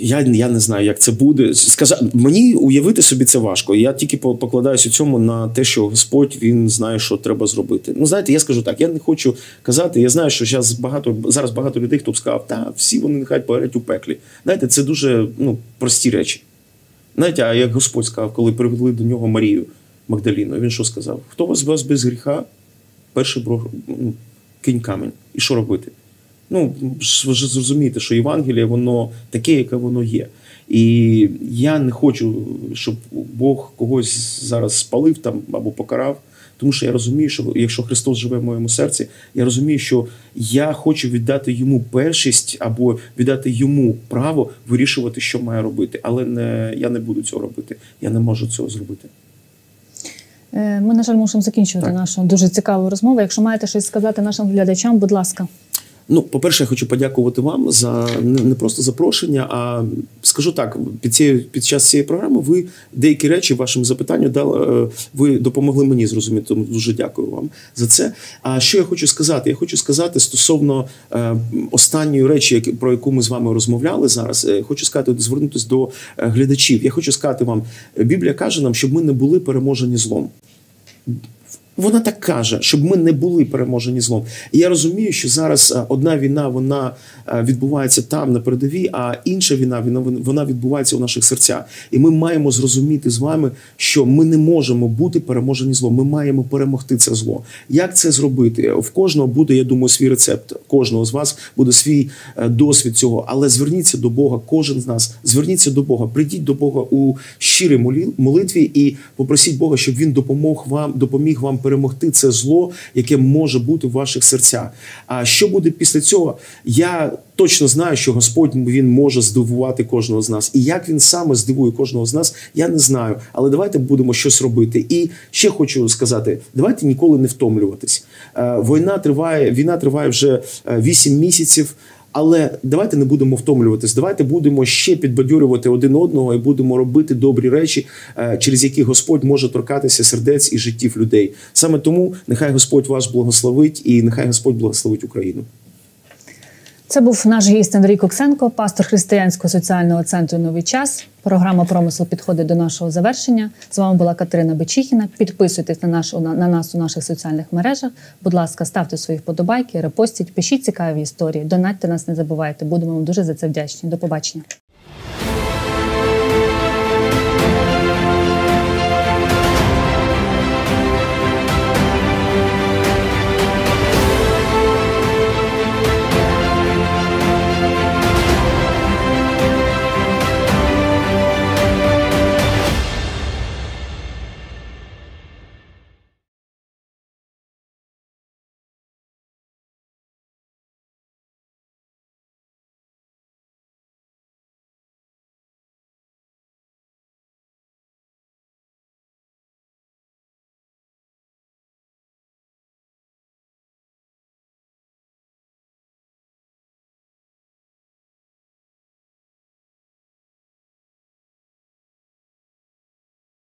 Я, я не знаю, як це буде. Сказа... Мені уявити собі це важко. Я тільки покладаюсь у цьому на те, що Господь, він знає, що треба зробити. Ну, знаєте, я скажу так, я не хочу казати, я знаю, що зараз багато, зараз багато людей, хто б сказав, та, всі вони нехай погорять у пеклі. Знаєте, це дуже, ну, прості речі. Знаєте, а як Господь сказав, коли привели до нього Марію Магдаліну, він що сказав? Хто з вас без гріха? Перший брох... ну, кинь камінь. І що робити? Ну, ви ж зрозумієте, що Євангеліє, воно таке, яке воно є. І я не хочу, щоб Бог когось зараз спалив там або покарав, тому що я розумію, що якщо Христос живе в моєму серці, я розумію, що я хочу віддати йому першість або віддати йому право вирішувати, що має робити. Але не, я не буду цього робити, я не можу цього зробити. Ми, на жаль, мусимо закінчувати так. нашу дуже цікаву розмову. Якщо маєте щось сказати нашим глядачам, будь ласка. Ну, по-перше, я хочу подякувати вам за не просто запрошення, а скажу так, під, цією, під час цієї програми ви деякі речі вашим запитанням дали, ви допомогли мені зрозуміти, тому дуже дякую вам за це. А що я хочу сказати? Я хочу сказати стосовно останньої речі, про яку ми з вами розмовляли зараз, я хочу сказати, звернутися до глядачів. Я хочу сказати вам, Біблія каже нам, щоб ми не були переможені злом. Вона так каже, щоб ми не були переможені злом. І я розумію, що зараз одна війна, вона відбувається там, на передовій, а інша війна, вона відбувається у наших серцях. І ми маємо зрозуміти з вами, що ми не можемо бути переможені злом, ми маємо перемогти це зло. Як це зробити? В кожного буде, я думаю, свій рецепт, кожного з вас буде свій досвід цього. Але зверніться до Бога, кожен з нас, зверніться до Бога, прийдіть до Бога у щирій молитві і попросіть Бога, щоб він допомог вам, допоміг вам перемогти це зло, яке може бути в ваших серцях. А що буде після цього? Я точно знаю, що Господь, він може здивувати кожного з нас. І як він саме здивує кожного з нас, я не знаю. Але давайте будемо щось робити. І ще хочу сказати, давайте ніколи не втомлюватись. Війна триває, війна триває вже вісім місяців. Але давайте не будемо втомлюватись, давайте будемо ще підбадьорювати один одного і будемо робити добрі речі, через які Господь може торкатися сердець і життів людей. Саме тому нехай Господь вас благословить і нехай Господь благословить Україну. Це був наш гість Андрій Куксенко, пастор Християнського соціального центру «Новий час». Програма «Промисел» підходить до нашого завершення. З вами була Катерина Бичихіна. Підписуйтесь на, наш, на нас у наших соціальних мережах. Будь ласка, ставте свої вподобайки, репостіть, пишіть цікаві історії, донатьте нас, не забувайте. Будемо вам дуже за це вдячні. До побачення.